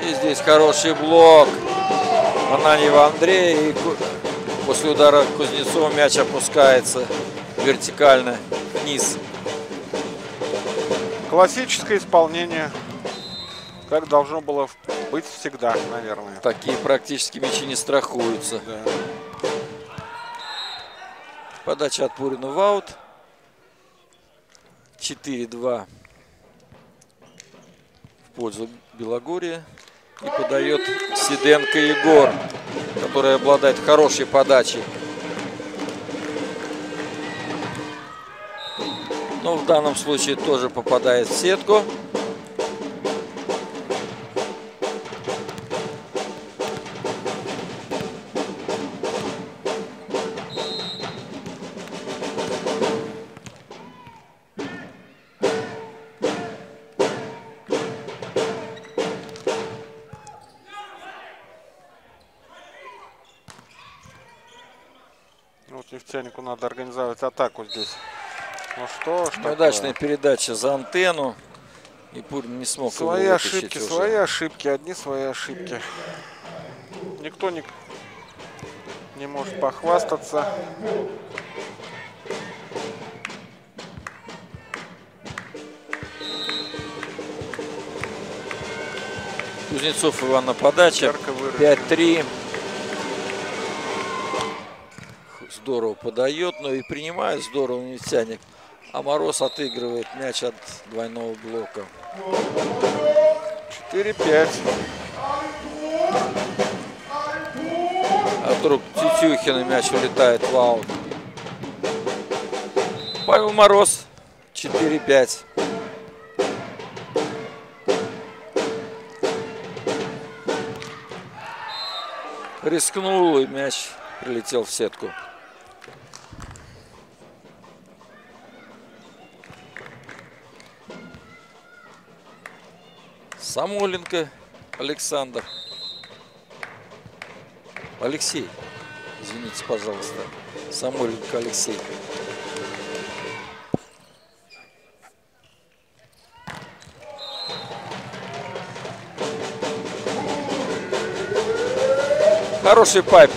И здесь хороший блок Ананьева Андрея. И после удара Кузнецова мяч опускается вертикально вниз. Классическое исполнение, как должно было быть всегда, наверное. Такие практически мячи не страхуются. Да. Подача от Пурина в аут. 4-2 в пользу Белогорья. И подает Сиденко Егор, который обладает хорошей подачей. Но в данном случае тоже попадает в сетку. Надо организовать атаку здесь. Ну что ж, удачная передача за антенну. И Пурин не смог свои ошибки, уже. Свои ошибки, одни свои ошибки. Никто не может похвастаться. Кузнецов Иван на подаче. 5-3. Здорово подает, но и принимает здорово нефтяник. А Мороз отыгрывает мяч от двойного блока. 4-5. От рук Тетюхина мяч улетает в аут. Павел Мороз. 4-5. Рискнул, и мяч прилетел в сетку. Самойленко Александр. Алексей. Извините, пожалуйста. Самойленко Алексей. Хороший пайп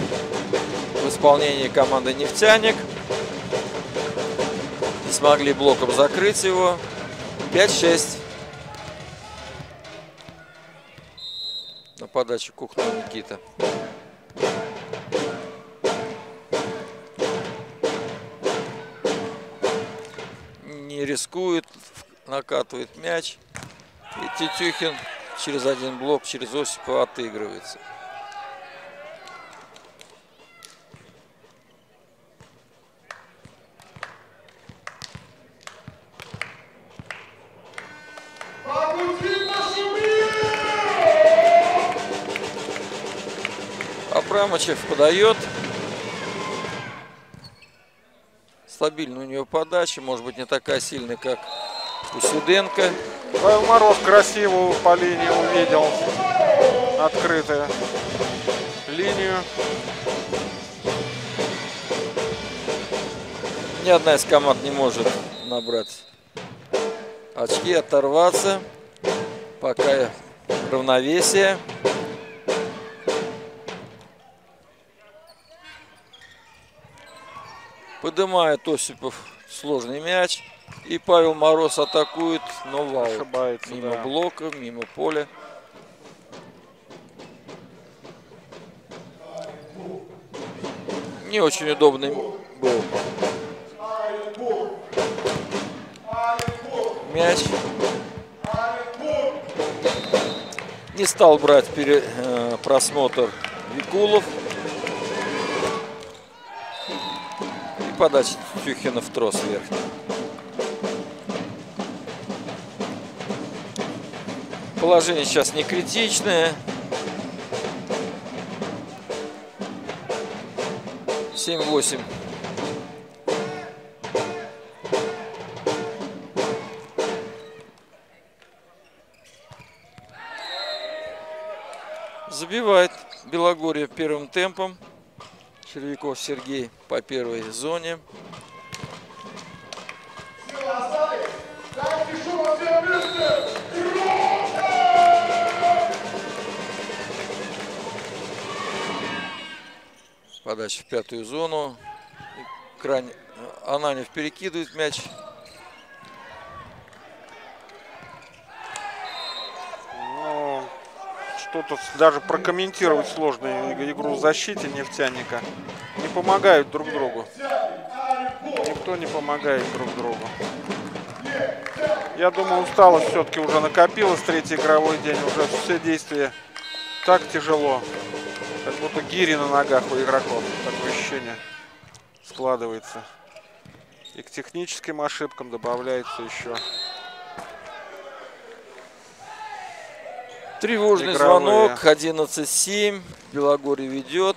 в исполнении команды «Нефтяник». Не смогли блоком закрыть его. 5-6. На подачу Кухно Никита. Не рискует, накатывает мяч. И Тетюхин через один блок, через Осипова отыгрывается. Абрамычев подает. Стабильная у нее подача, может быть, не такая сильная, как у Сиденко. Павел Мороз красивую по линии увидел, открытую линию. Ни одна из команд не может набрать очки, оторваться. Пока равновесие. Поднимает Осипов сложный мяч. И Павел Мороз атакует, но вау. Ошибается, мимо блока, мимо поля. Не очень удобный был мяч. Не стал брать просмотр Викулов. И подача Тетюхина в трос верхний. Положение сейчас не критичное. 7-8. Забивает Белогорье первым темпом. Червяков Сергей по первой зоне. Подача в пятую зону. Ананьев перекидывает мяч. Ну, что-то даже прокомментировать сложно игру в защите «Нефтяника». Не помогают друг другу. Никто не помогает друг другу. Я думаю, усталость все-таки уже накопилась. Третий игровой день, уже все действия так тяжело. Как будто гири на ногах у игроков. Такое ощущение складывается. И к техническим ошибкам добавляется еще. Тревожный игровые. Звонок. 11-7. Белогорье ведет.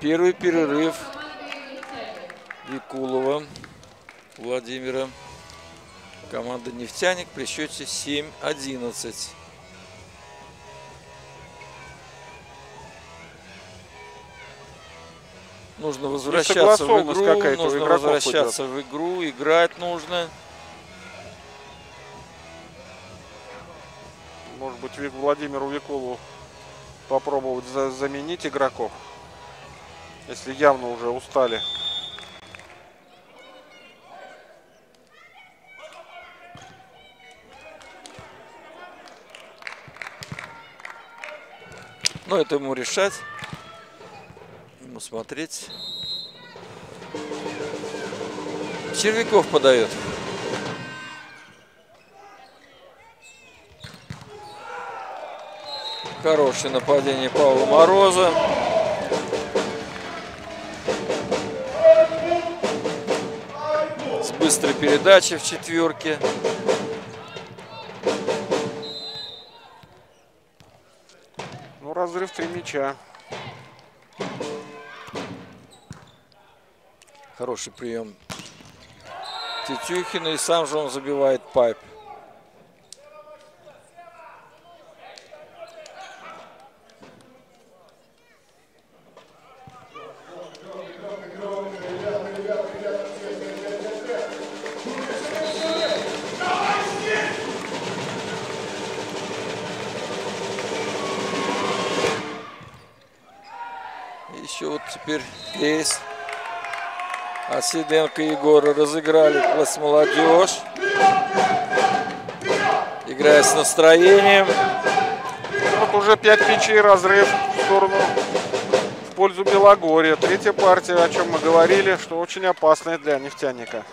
Первый перерыв Викулова Владимира. Команда «Нефтяник» при счете 7-11. Нужно возвращаться в игру, нужно возвращаться в игру, играть нужно. Может быть, Владимиру Викулу попробовать заменить игроков, если явно уже устали. Но это ему решать. Смотреть. Червяков подает. Хорошее нападение Павла Мороза. С быстрой передачи в четверке. Ну, разрыв 3 мяча. Хороший прием Тетюхина, и сам же он забивает пайп. теперь есть. А Сиденко Егора разыграли класс молодежь. Играя с настроением. Вот уже 5 мячей разрыв в сторону, в пользу Белогорья. Третья партия, о чем мы говорили, что очень опасная для нефтяника.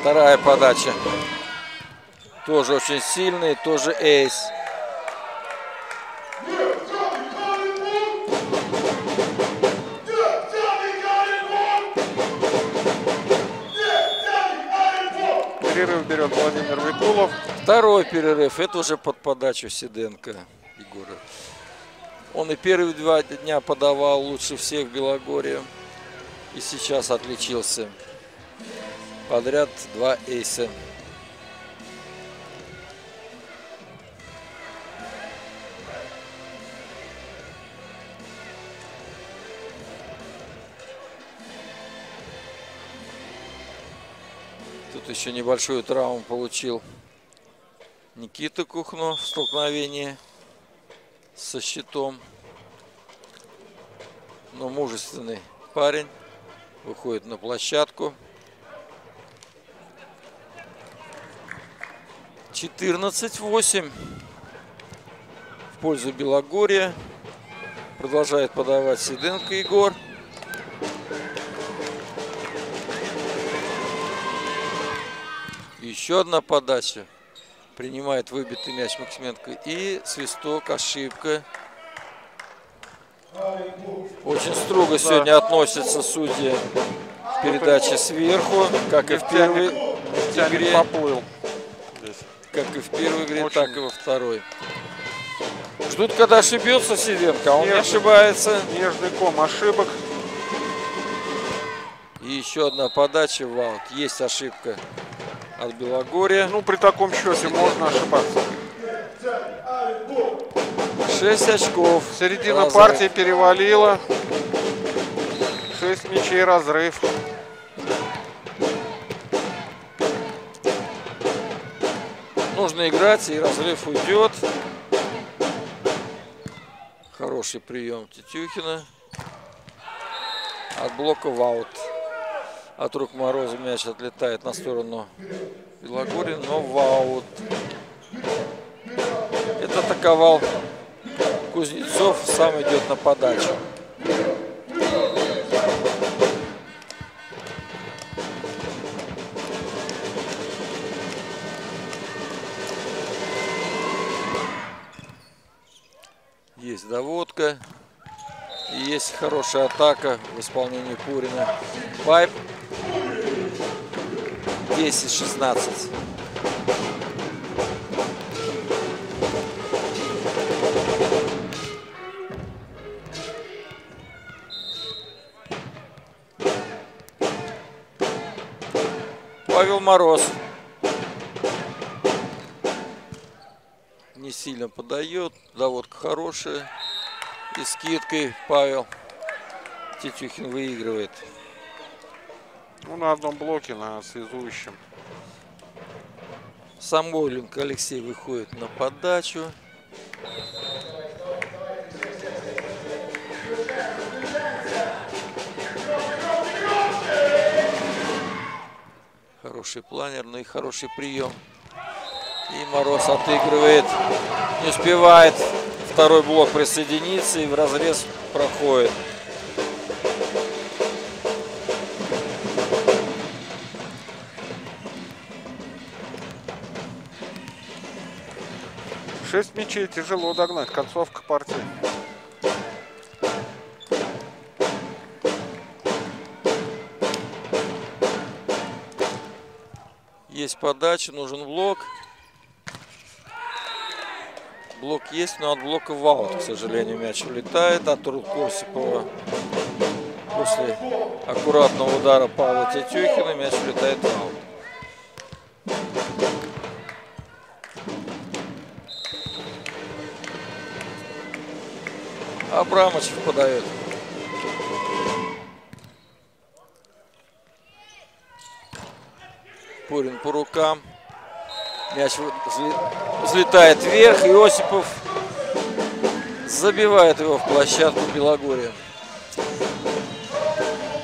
Вторая подача. Тоже очень сильный, тоже эйс. Перерыв берет Владимир Викулов. Второй перерыв. Это уже под подачу Сиденко Егора. Он и первые 2 дня подавал лучше всех в Белогорье. И сейчас отличился. Подряд 2 эйса. Тут еще небольшую травму получил Никита Кухно в столкновении со щитом. Но мужественный парень выходит на площадку. 14-8 в пользу Белогорья. Продолжает подавать Сиденко Егор. Еще одна подача. Принимает выбитый мяч Максименко. И свисток, ошибка. Очень строго сегодня относятся судьи к передаче сверху, как и в первой игре. Поплыл. Как и в первой игре, очень... так и во второй. Ждут, когда ошибется Сиденко, а он не ошибается. Нежный ком ошибок. И еще одна подача в аут. Есть ошибка от Белогорья. Ну, при таком счете можно ошибаться. 6 очков. Середина партии перевалила. 6 мячей разрыв. Нужно играть, и разрыв уйдет. Хороший прием Тетюхина. От блока в аут. От рук Мороза мяч отлетает на сторону Белогорья, но в аут. Это атаковал Кузнецов, сам идет на подачу. Есть доводка. И есть хорошая атака в исполнении Пурина. Пайп. 10-16. Павел Мороз. Не сильно подает, доводка хорошая. И скидкой Павел Тетюхин выигрывает. Ну, на одном блоке, на связующем. Самойленко Алексей выходит на подачу. Хороший планер, но и хороший прием. И Мороз отыгрывает, не успевает второй блок присоединиться и в разрез проходит. Шесть мячей тяжело догнать. Концовка партии. Есть подача, нужен блок. Блок есть, но от блока в аут, к сожалению, мяч улетает. От рук Осипова после аккуратного удара Павла Тетюхина мяч улетает в аут. Абрамычев подает. Пурин по рукам. Мяч взлетает вверх, и Осипов забивает его в площадку Белогорья.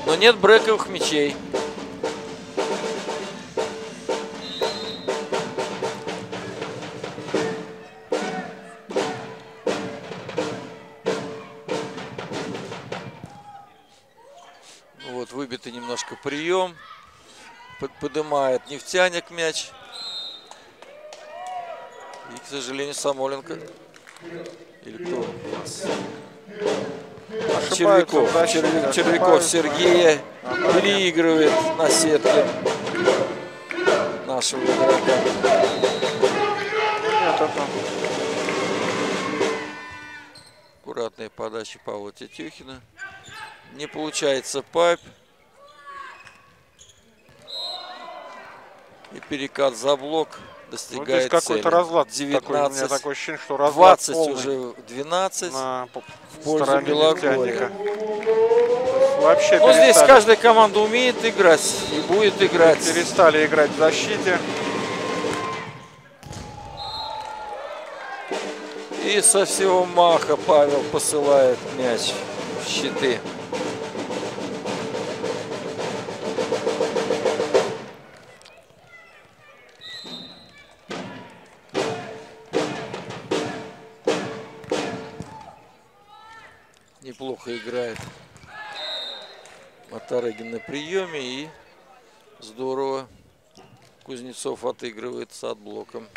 Но нет брековых мячей. Вот выбитый немножко прием. Поднимает Нефтяник мяч. И, к сожалению, Самойленко. Или кто? Червяков Сергея переигрывает на сетке нашего игрока. Аккуратные подачи Павла Тетюхина. Не получается пайп. И перекат за блок достигает вот цели. Разлад 19, такой, у меня такое ощущение, что разлад 20 уже 12 в пользу Белогорья. Вообще ну, здесь каждая команда умеет играть и будет играть. Перестали играть в защите. И со всего маха Павел посылает мяч в щиты. Неплохо играет Матарыгин на приеме, и здорово Кузнецов отыгрывается от блоком.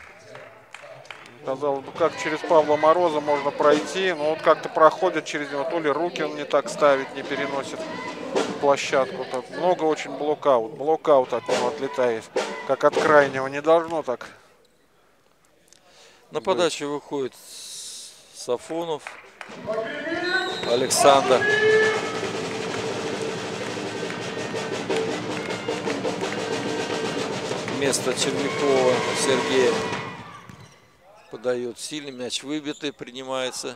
Казалось бы, как через Павла Мороза можно пройти, но вот как-то проходит через него, то ли руки он не так ставит, не переносит площадку. Так много очень блокаут, блокаут от него отлетает, как от крайнего, не должно так. На подачу выходит Сафонов Александр. Вместо Червякова Сергея подает сильный мяч, выбитый, принимается.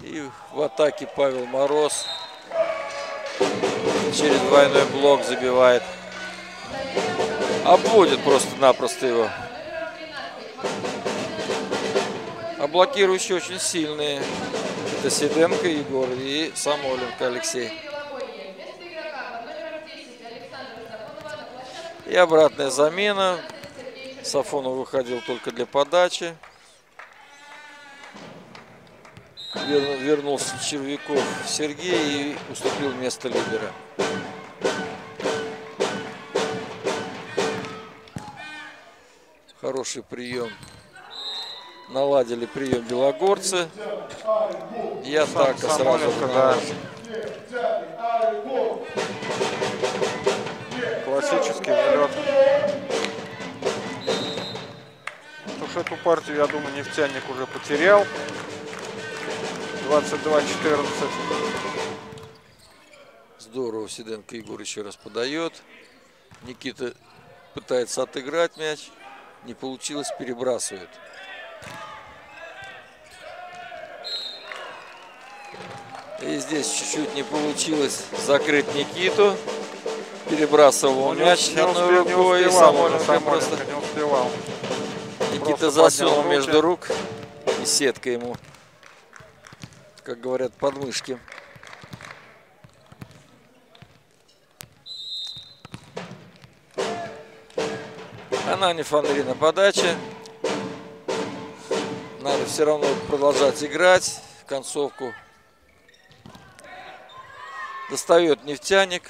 И в атаке Павел Мороз через двойной блок забивает. Обводит просто-напросто его. А блокирующие очень сильные. Это Сиденко Егор и Самойленко Алексей. И обратная замена. Сафонов выходил только для подачи. Вернулся Червяков Сергей и уступил место лидера. Хороший прием. Наладили прием белогорцы. И атака сразу. Классический взлет. Потому что эту партию, я думаю, Нефтяник уже потерял. 22-14. Здорово Сиденко Егор еще раз подает. Никита пытается отыграть мяч. Не получилось, перебрасывает. И здесь чуть-чуть не получилось закрыть Никиту. Перебрасывал он мяч одной рукой, и Самойленко просто не успевал. Никита засунул между рук, и сетка ему, как говорят, подмышки. Ананьев Андрей на подаче. Надо все равно продолжать играть в концовку. Достает Нефтяник.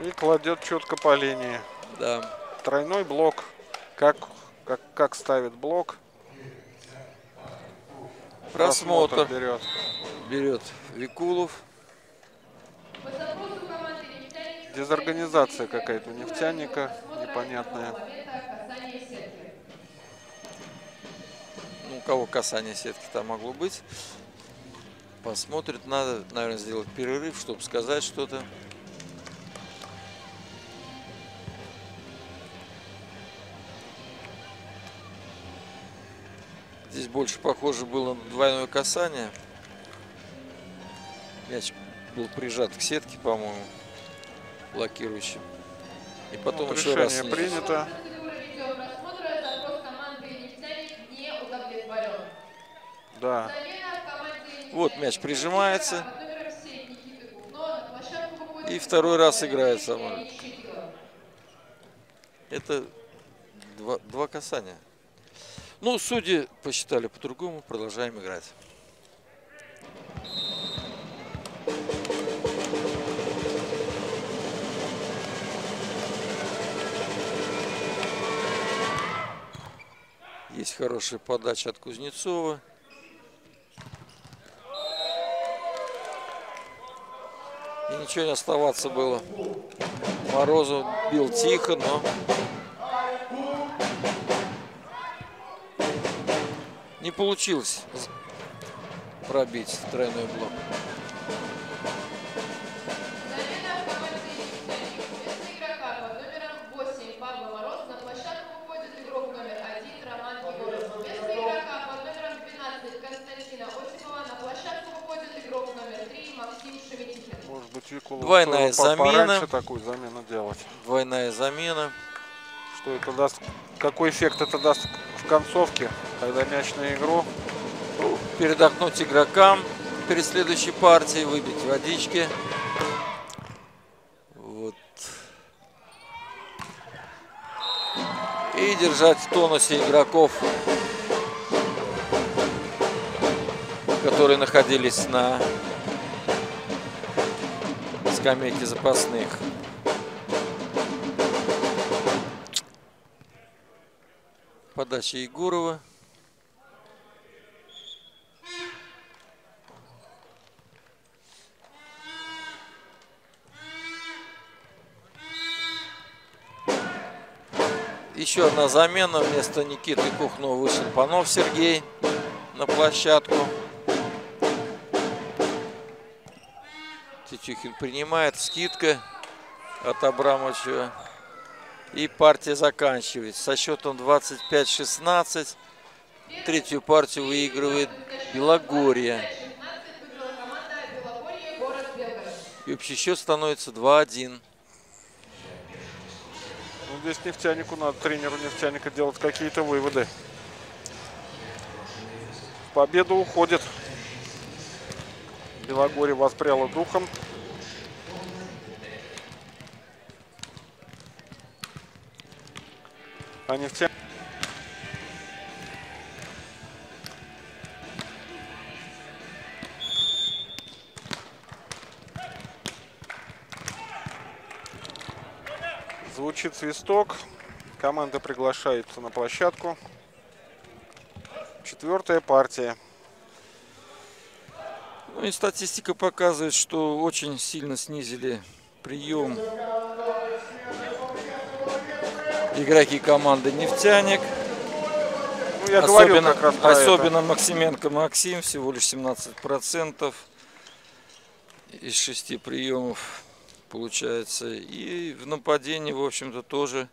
И кладет четко по линии. Да. Тройной блок. Как ставит блок. Просмотр. Берет Викулов. Дезорганизация какая-то у Нефтяника. Непонятная. Ну, у кого касание сетки там могло быть. Посмотрит. Надо, наверное, сделать перерыв, чтобы сказать что-то. Здесь больше похоже было на двойное касание. Мяч был прижат к сетке, по-моему, блокирующим. И потом вот еще раз принято. Да. Вот мяч прижимается. И второй раз играет Самойленко. Это два касания. Ну, судьи посчитали по-другому. Продолжаем играть. Есть хорошая подача от Кузнецова. И ничего не оставаться было. Морозов бил тихо, но не получилось пробить тройной блок. Двойная замена. Такую замену делать. Двойная замена. Что это даст? Какой эффект это даст в концовке, когда мяч на игру? Передохнуть игрокам перед следующей партией, выбить водички. Вот. И держать в тонусе игроков, которые находились на скамейки запасных. Подача Егорова. Еще одна замена. Вместо Никиты Кухно вышел Панов Сергей на площадку. Тетюхин принимает, скидка от Абрамычева. И партия заканчивается. Со счетом 25-16 третью партию выигрывает Белогорье. И общий счет становится 2-1. Ну, здесь нефтянику надо, тренеру нефтяника, делать какие-то выводы. Победа уходит. Белогорье воспряло духом. А нефтяник. Звучит свисток. Команда приглашается на площадку. Четвертая партия. Ну и статистика показывает, что очень сильно снизили прием игроки команды «Нефтяник». Ну, я особенно Максименко Максим, всего лишь 17% из 6 приемов получается. И в нападении, в общем-то, тоже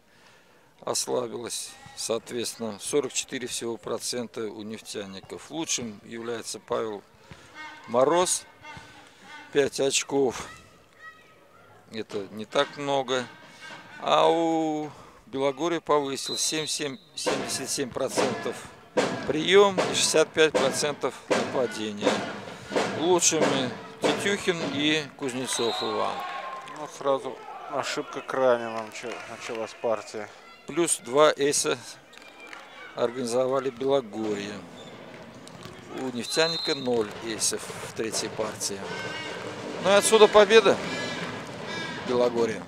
ослабилось. Соответственно, 44 всего процента у нефтяников. Лучшим является Павел Мороз, 5 очков, это не так много, а у Белогорья повысил 77% прием и 65% нападения. Лучшими Тетюхин и Кузнецов Иван. Ну, сразу ошибка Кранина, началась партия. Плюс 2 эйса организовали Белогорье. У нефтяника 0 эйсов в третьей партии. Ну и отсюда победа Белогорья.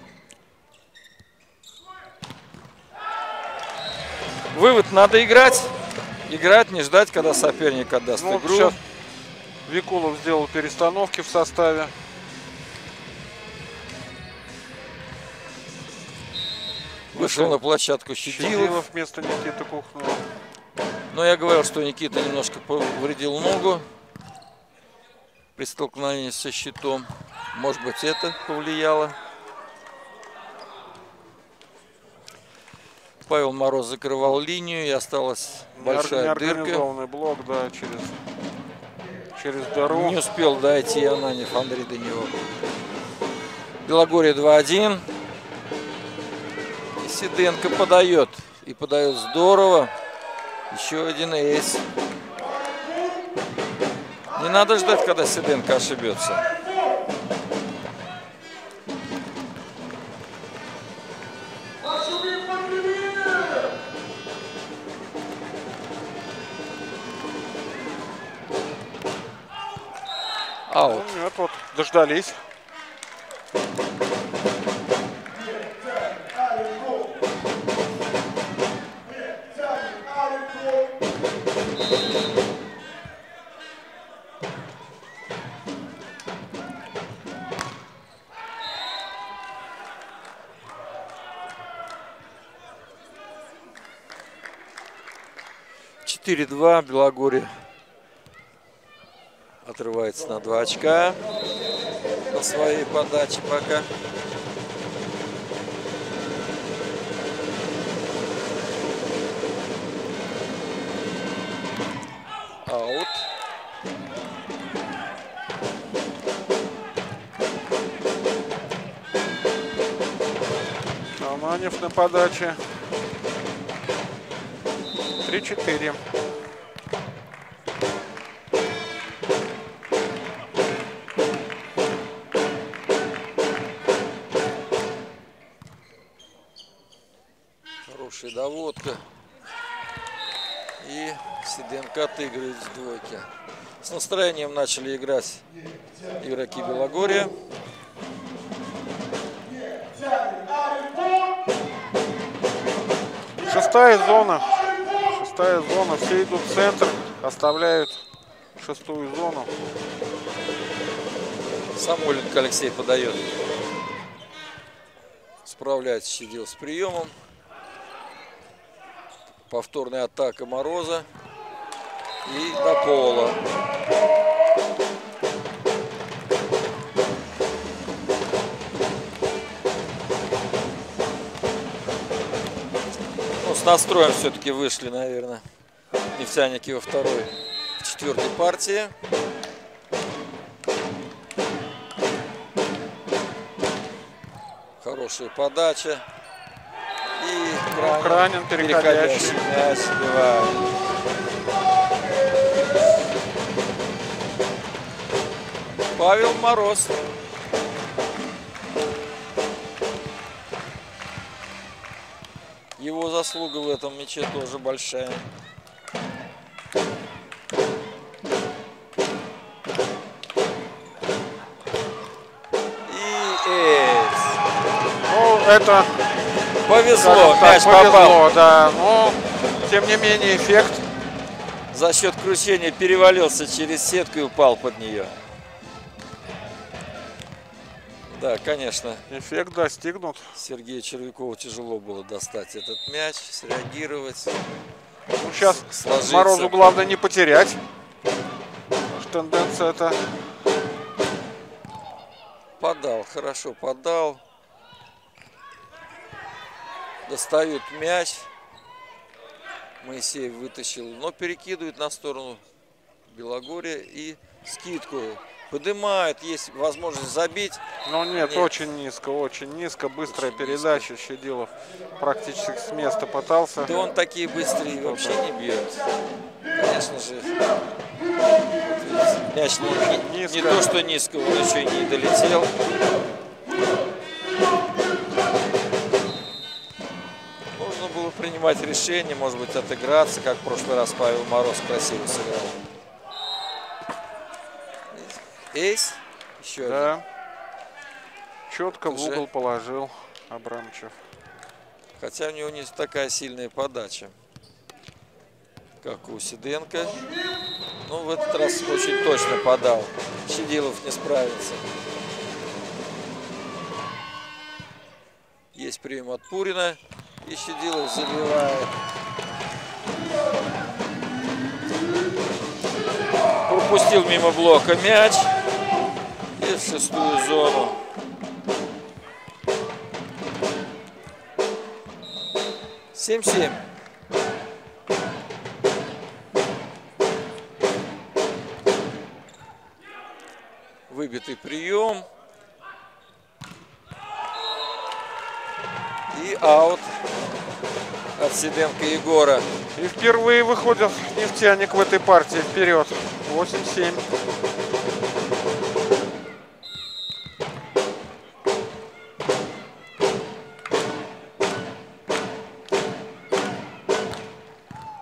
Вывод: надо играть. Играть, не ждать, когда соперник отдаст игру. Сейчас Викулов сделал перестановки в составе. Вышел на площадку Щадилов вместо Никиты Кухнова. Но я говорил, что Никита немножко повредил ногу при столкновении со щитом. Может быть, это повлияло. Павел Мороз закрывал линию, и осталась большая дырка. Блок, да, через дорогу. Не успел дойти Ананьев Андрей до него. Белогорье 2-1. Сиденко подает. И подает здорово. Еще один эйс. Не надо ждать, когда Сиденко ошибется. Аут. Ну, нет, вот, дождались. Два, Белогорье отрывается на 2 очка по своей подаче пока. Аут. Ананьев на подаче. 3-4. Хорошая доводка. И Сиденко отыгрывает с двойки. С настроением начали играть игроки Белогорья. Шестая зона. Шестая зона, все идут в центр, оставляют шестую зону. Самойленко Алексей подает. Справляется Щадилов с приемом. Повторная атака Мороза. И до пола. С настроем все-таки вышли, наверное, нефтяники во второй, в четвертой партии. Хорошая подача. И Кранин переходящий мяч сбивает. Павел Мороз. Его заслуга в этом мяче тоже большая. И эйс. Ну, это повезло, мяч попал. Да, но тем не менее эффект. За счет крушения перевалился через сетку и упал под нее. Да, конечно. Эффект достигнут. Сергею Червякову тяжело было достать этот мяч, среагировать. Ну, сейчас сложиться. Морозу главное не потерять. Тенденция это. Подал, хорошо подал. Достают мяч. Моисеев вытащил, но перекидывает на сторону Белогорья и скидку. Поднимает, есть возможность забить. Но нет, очень низко, быстрая передача. Щадилов практически с места пытался. Да он такие быстрые вообще не бьет. Конечно же, вот мяч не то что низко, он еще и не долетел. Нужно было принимать решение, может быть, отыграться, как в прошлый раз Павел Мороз красиво сыграл. Эйс. Еще да. Один. Четко в угол положил Абрамычев. Хотя у него не такая сильная подача, как у Сиденко. Но в этот раз очень точно подал. Щадилов не справится. Есть прием от Пурина. И Щадилов забивает. Пропустил мимо блока мяч. В шестую зону. Семь-семь. Выбитый прием. и аут от Сиденко Егора. И впервые выходит нефтяник в этой партии вперед. 8-7.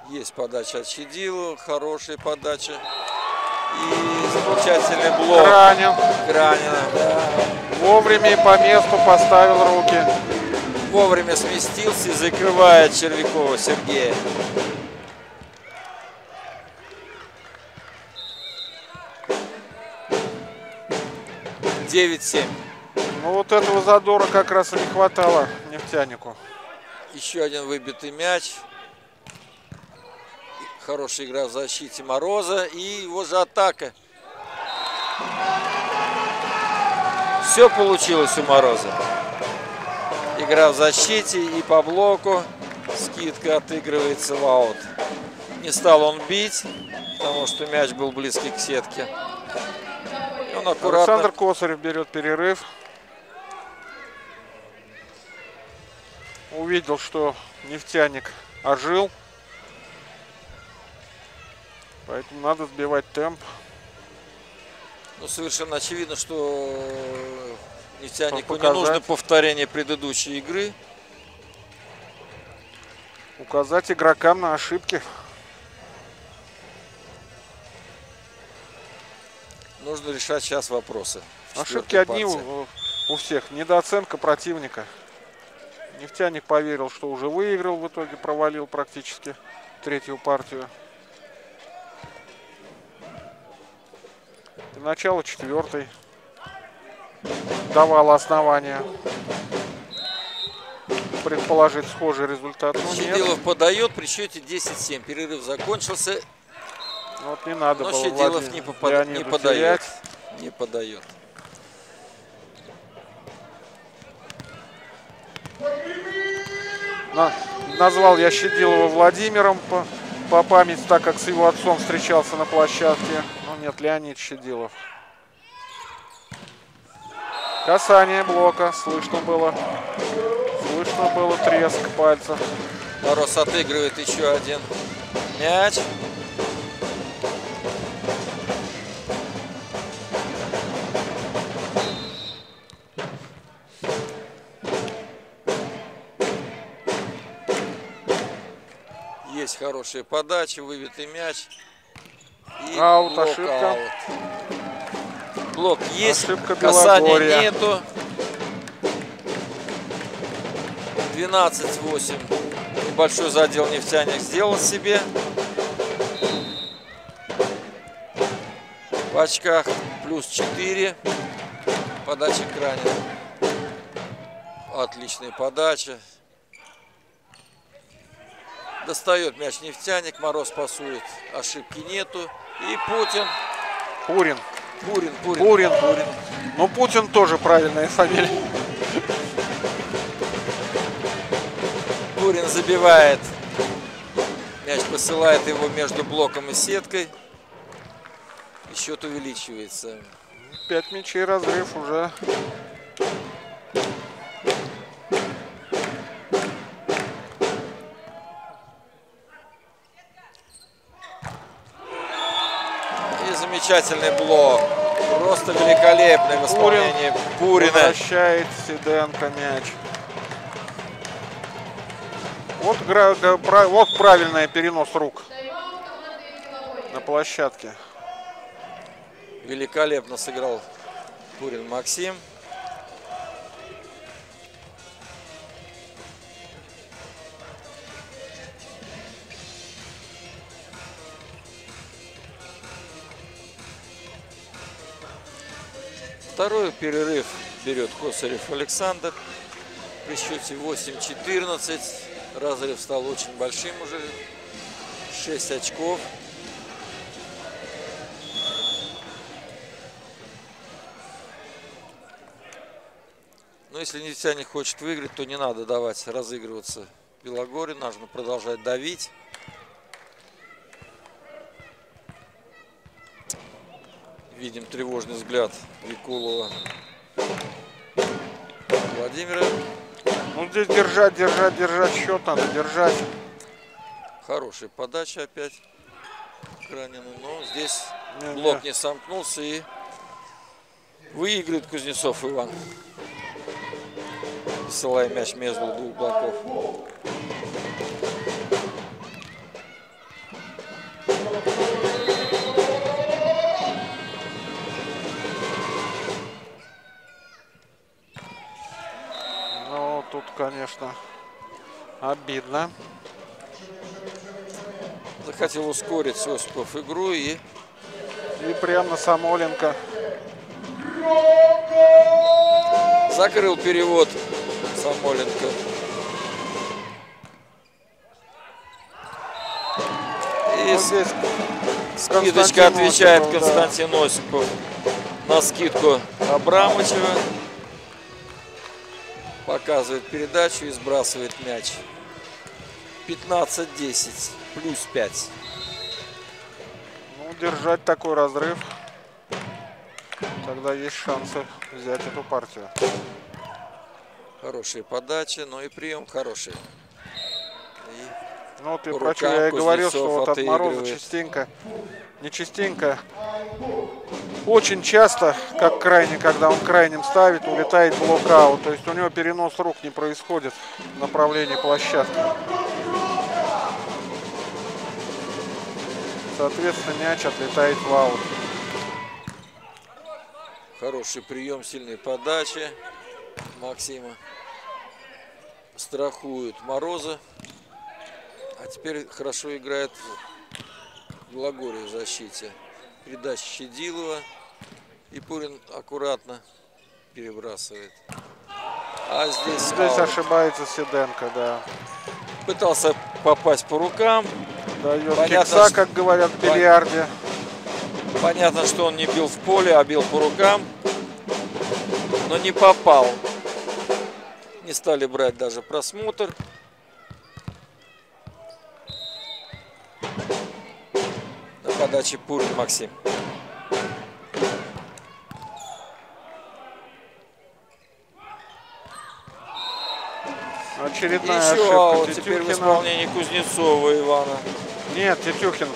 Есть подача от Щадилова, хорошая подача. И замечательный блок Кранина. Да. Вовремя и по месту поставил руки. Вовремя сместился и закрывает Червякова Сергея. – 9-7. Ну вот этого задора как раз и не хватало нефтянику. Еще один выбитый мяч. Хорошая игра в защите Мороза и его же атака. Все получилось у Мороза. Игра в защите и по блоку. Скидка отыгрывается в аут. Не стал он бить, потому что мяч был близкий к сетке. И он аккуратно... Александр Косарев берет перерыв. Увидел, что нефтяник ожил. Поэтому надо сбивать темп. Ну, совершенно очевидно, что нефтянику не нужно повторение предыдущей игры. Указать игрокам на ошибки. Нужно решать сейчас вопросы. Ошибки одни у всех. Недооценка противника. Нефтяник поверил, что уже выиграл. В итоге провалил практически третью партию. Начало четвертой давало основания предположить схожий результат. Щадилов подает при счете 10-7. Перерыв закончился. Вот не надо было. Но Щадилов не подает. Назвал я Щадилова Владимиром по памяти, так как с его отцом встречался на площадке. Нет, Леонид Щадилов. Касание блока. Слышно было треск пальцев. Мороз отыгрывает еще один мяч. Есть хорошие подачи, выбитый мяч. Аут, блок, ошибка. Аут. Блок есть, ошибка касания нету. 12-8. Небольшой задел нефтяник сделал себе. В очках плюс 4. Подача Кранина. Отличная подача. Достает мяч нефтяник, Мороз пасует, ошибки нету. И Пурин. Ну, Путин тоже правильная фамилия. Пурин забивает. Мяч посылает его между блоком и сеткой. И счет увеличивается. 5 мячей разрыв уже. Замечательный блок. Просто великолепное восполнение Пурина. Возвращает Сиденко мяч. Вот правильный перенос рук на площадке. Великолепно сыграл Пурин Максим. Второй перерыв берет Косарев Александр при счете 8-14. Разрыв стал очень большим уже. 6 очков. Но если нефтяник хочет выиграть, то не надо давать разыгрываться Белогорью. Нужно продолжать давить. Видим тревожный взгляд Викулова Владимира. Ну, здесь держать счет надо, держать. Хорошая подача опять Кранину, но здесь блок не сомкнулся и выиграет Кузнецов Иван, посылая мяч между двух блоков. Ну, тут, конечно, обидно. Захотел ускорить Осипов игру и прямо на Самойленко. Закрыл перевод Самойленко. И скидочка отвечает Константин Осипов на скидку Абрамычева. Показывает передачу и сбрасывает мяч. 15-10, плюс 5. Ну, держать такой разрыв. Тогда есть шансы взять эту партию. Хорошие подачи, но и прием хороший. И ну, ты про что я и говорил, что вот от Мороза частенько, не частенько, очень часто, как крайний, когда он крайним ставит, улетает в блокаут. То есть у него перенос рук не происходит в направлении площадки. Соответственно, мяч отлетает в аут. Хороший прием, сильные подачи Максима. Страхует Мороза. А теперь хорошо играет Белогорье в защите. Передача Щадилова. И Пурин аккуратно перебрасывает. А здесь ошибается Сиденко, да. Пытался попасть по рукам. Дает кикса, как говорят в бильярде. Понятно, что он не бил в поле, а бил по рукам, но не попал. Не стали брать даже просмотр. На подаче Пурин Максим. Очередная еще ошибка. Теперь в исполнении Кузнецова Ивана. Нет, Тетюхин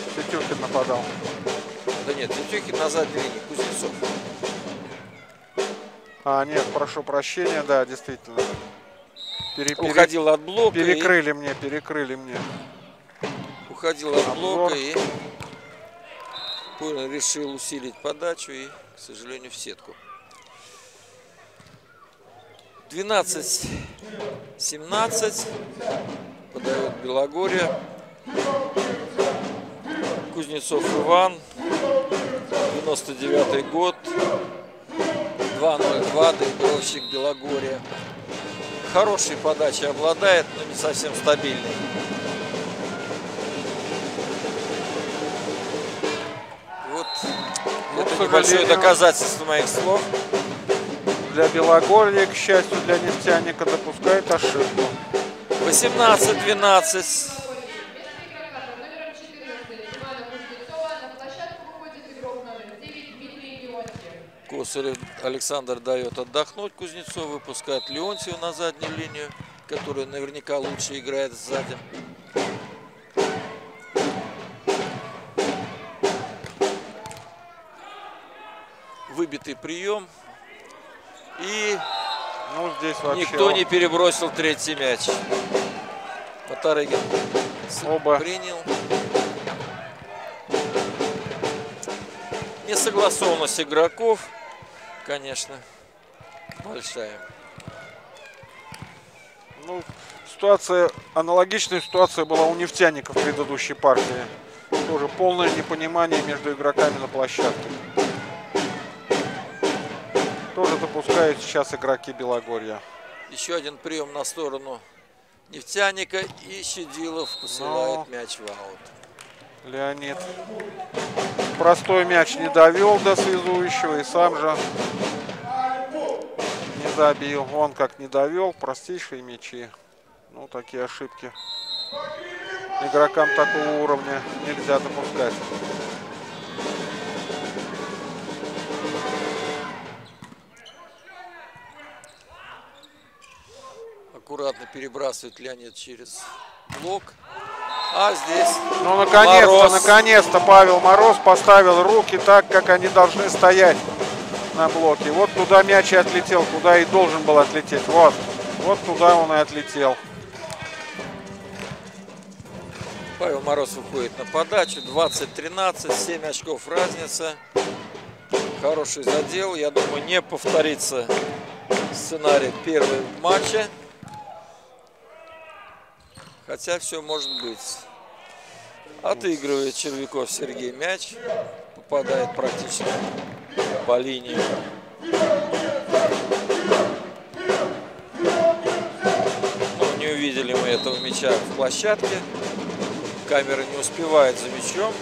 нападал. Да нет, Тетюхин на задней линии, Кузнецов. А, нет, прошу прощения, да, действительно. Уходил от блока. Перекрыли мне. Уходил от блока и Пурин решил усилить подачу и, к сожалению, в сетку. 12-17. Подает Белогорье. Кузнецов Иван, 99-й год, 2-0-2, доигровщик Белогорья. Хорошей подачей обладает, но не совсем стабильной. Вот, ну, это небольшое доказательство моих слов. Для Белогорья, к счастью, для нефтяника допускает ошибку. 18-12. Косарев Александр дает отдохнуть Кузнецову, выпускает Леонтьева на заднюю линию, который наверняка лучше играет сзади. Выбитый прием. И ну, здесь никто не перебросил третий мяч. Матарыгин принял. Несогласованность игроков, конечно, большая. Ну, ситуация, аналогичная ситуация была у нефтяников в предыдущей партии. Тоже полное непонимание между игроками на площадке. Тоже допускают сейчас игроки Белогорья. Еще один прием на сторону нефтяника, и Щадилов посылает мяч в аут. Леонид простой мяч не довел до связующего и сам же не забил. Он как не довел, простейшие мячи. Ну, такие ошибки игрокам такого уровня нельзя допускать. аккуратно перебрасывает Леонид через блок. А здесь ну, наконец-то, наконец-то Павел Мороз поставил руки так, как они должны стоять на блоке. Вот туда мяч и отлетел, куда и должен был отлететь. Вот, вот туда он и отлетел. Павел Мороз выходит на подачу. 20-13, 7 очков разница. Хороший задел. Я думаю, не повторится сценарий первого матча. Хотя все может быть. Отыгрывает Червяков Сергей мяч. Попадает практически по линии. Но не увидели мы этого мяча в площадке. Камера не успевает за мячом.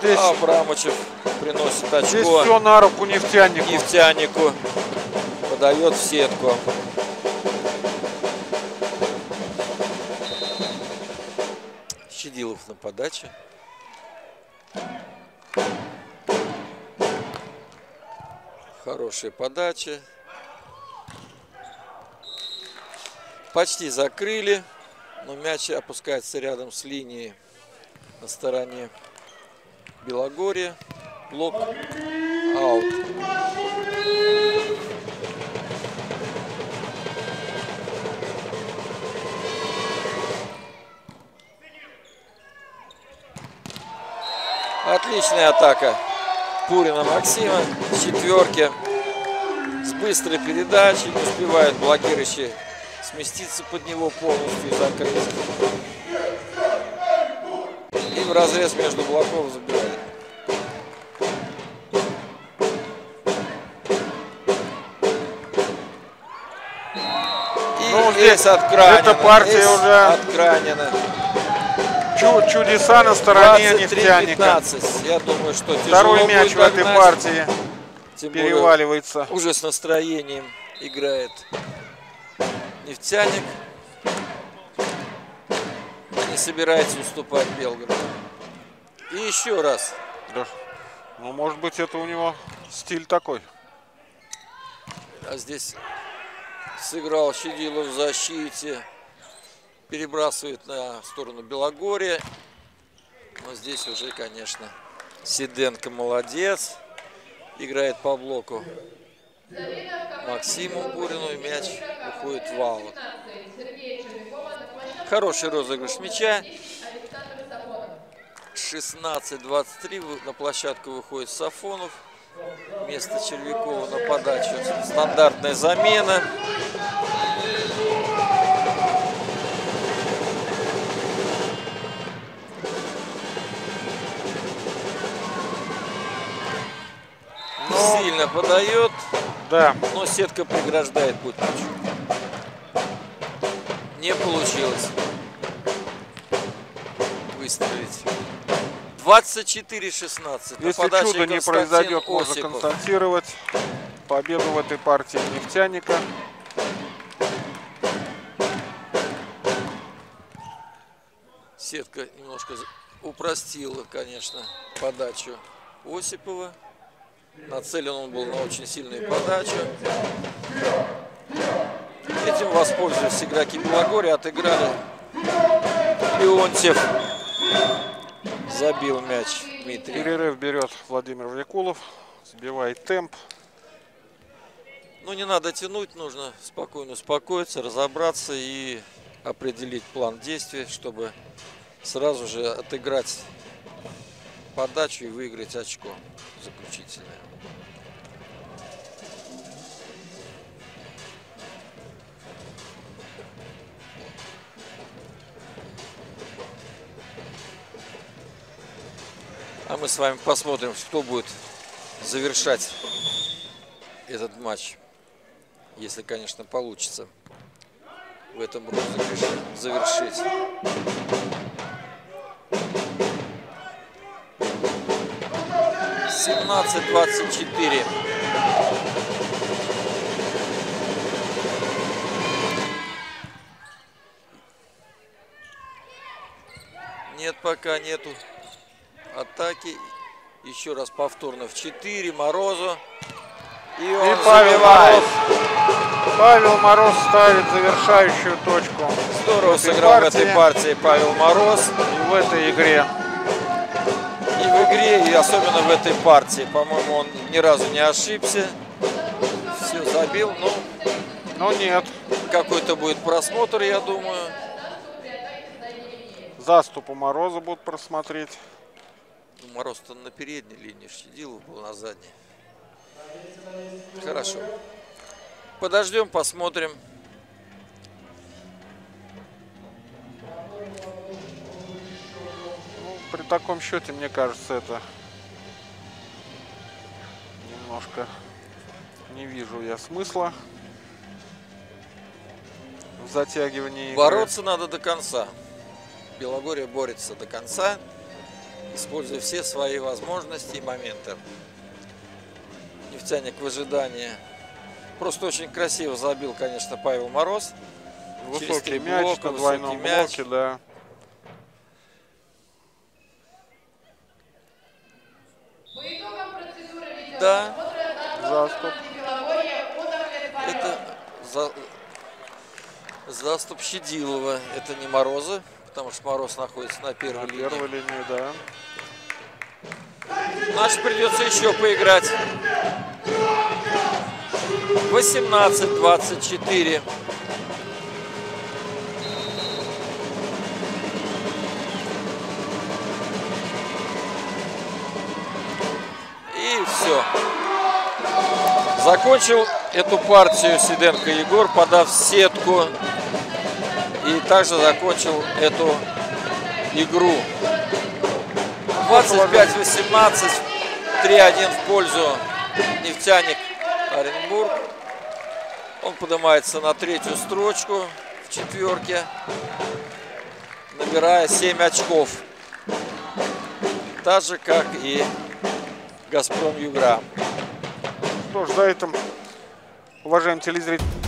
Здесь Абрамычев приносит очко. Здесь все на руку нефтянику. Нефтянику. Подает в сетку. Щадилов на подаче. Хорошая подача. Почти закрыли, но мяч опускается рядом с линией на стороне Белогорья. Блок аут. Отличная атака Пурина Максима с четверки. С быстрой передачей не успевает блокирующий сместиться под него полностью и закрыть. И в разрез между блоков забирает. И ну, здесь от Кранина. Это партия уже от Кранина. Чудеса на стороне нефтяника. Я думаю, что второй мяч в этой партии переваливается. Уже с настроением играет нефтяник, не собирается уступать Белгороду. И еще раз. Да. Ну, может быть, это у него стиль такой. А здесь сыграл Щадилов в защите. Перебрасывает на сторону Белогорья. Но здесь уже, конечно, Сиденко молодец. Играет по блоку Максиму Бурину, и мяч уходит в аут. Хороший розыгрыш мяча. 16-23. На площадку выходит Сафонов. Вместо Червякова на подачу. Стандартная замена. Но... Сильно подает. Да. Но сетка преграждает путь. Не получилось выстрелить. 24-16. Если чудо не произойдет, можно констатировать победу в этой партии нефтяника. Сетка немножко упростила, конечно, подачу Осипова. Нацелен он был на очень сильную подачу. Этим воспользовались игроки Белогорья. Отыграли. Леонтьев забил мяч. Дмитрий. Перерыв берет Владимир Викулов. Сбивает темп. Ну, не надо тянуть. Нужно спокойно успокоиться, разобраться и определить план действий, чтобы сразу же отыграть подачу и выиграть очко заключительное. А мы с вами посмотрим, кто будет завершать этот матч, если, конечно, получится в этом розыгрыше завершить. — 17-24. Нет, пока нету атаки. Еще раз повторно в 4 Морозу. И Павел Мороз ставит завершающую точку. Здорово сыграл в этой партии Павел Мороз. И в этой игре. И в игре, и особенно в этой партии. По-моему, он ни разу не ошибся. Все забил, но... Ну нет. Какой-то будет просмотр, я думаю. Заступу Мороза будут просмотреть. Мороз-то на передней линии, Щадилов был на задней. Хорошо. Подождем, посмотрим. Ну, при таком счете, мне кажется, это немножко не вижу я смысла в затягивании. Бороться надо до конца. Белогорье борется до конца, используя все свои возможности и моменты. Нефтяник в ожидании. Просто очень красиво забил, конечно, Павел Мороз. Высокий мяч на двойном блоке, да. Да. Заступ. Это заступ Щадилова. Это не Мороза, потому что Мороз находится на первой линии. На первой линии, да. Значит, придется еще поиграть. 18-24. И все. Закончил эту партию Сиденко Егор, подав сетку. И также закончил эту игру. 25-18. 3-1 в пользу Нефтяник Оренбург. Он поднимается на третью строчку в четверке, набирая 7 очков. Так же, как и Газпром-Югра. Что ж, за это, уважаемые телезрители...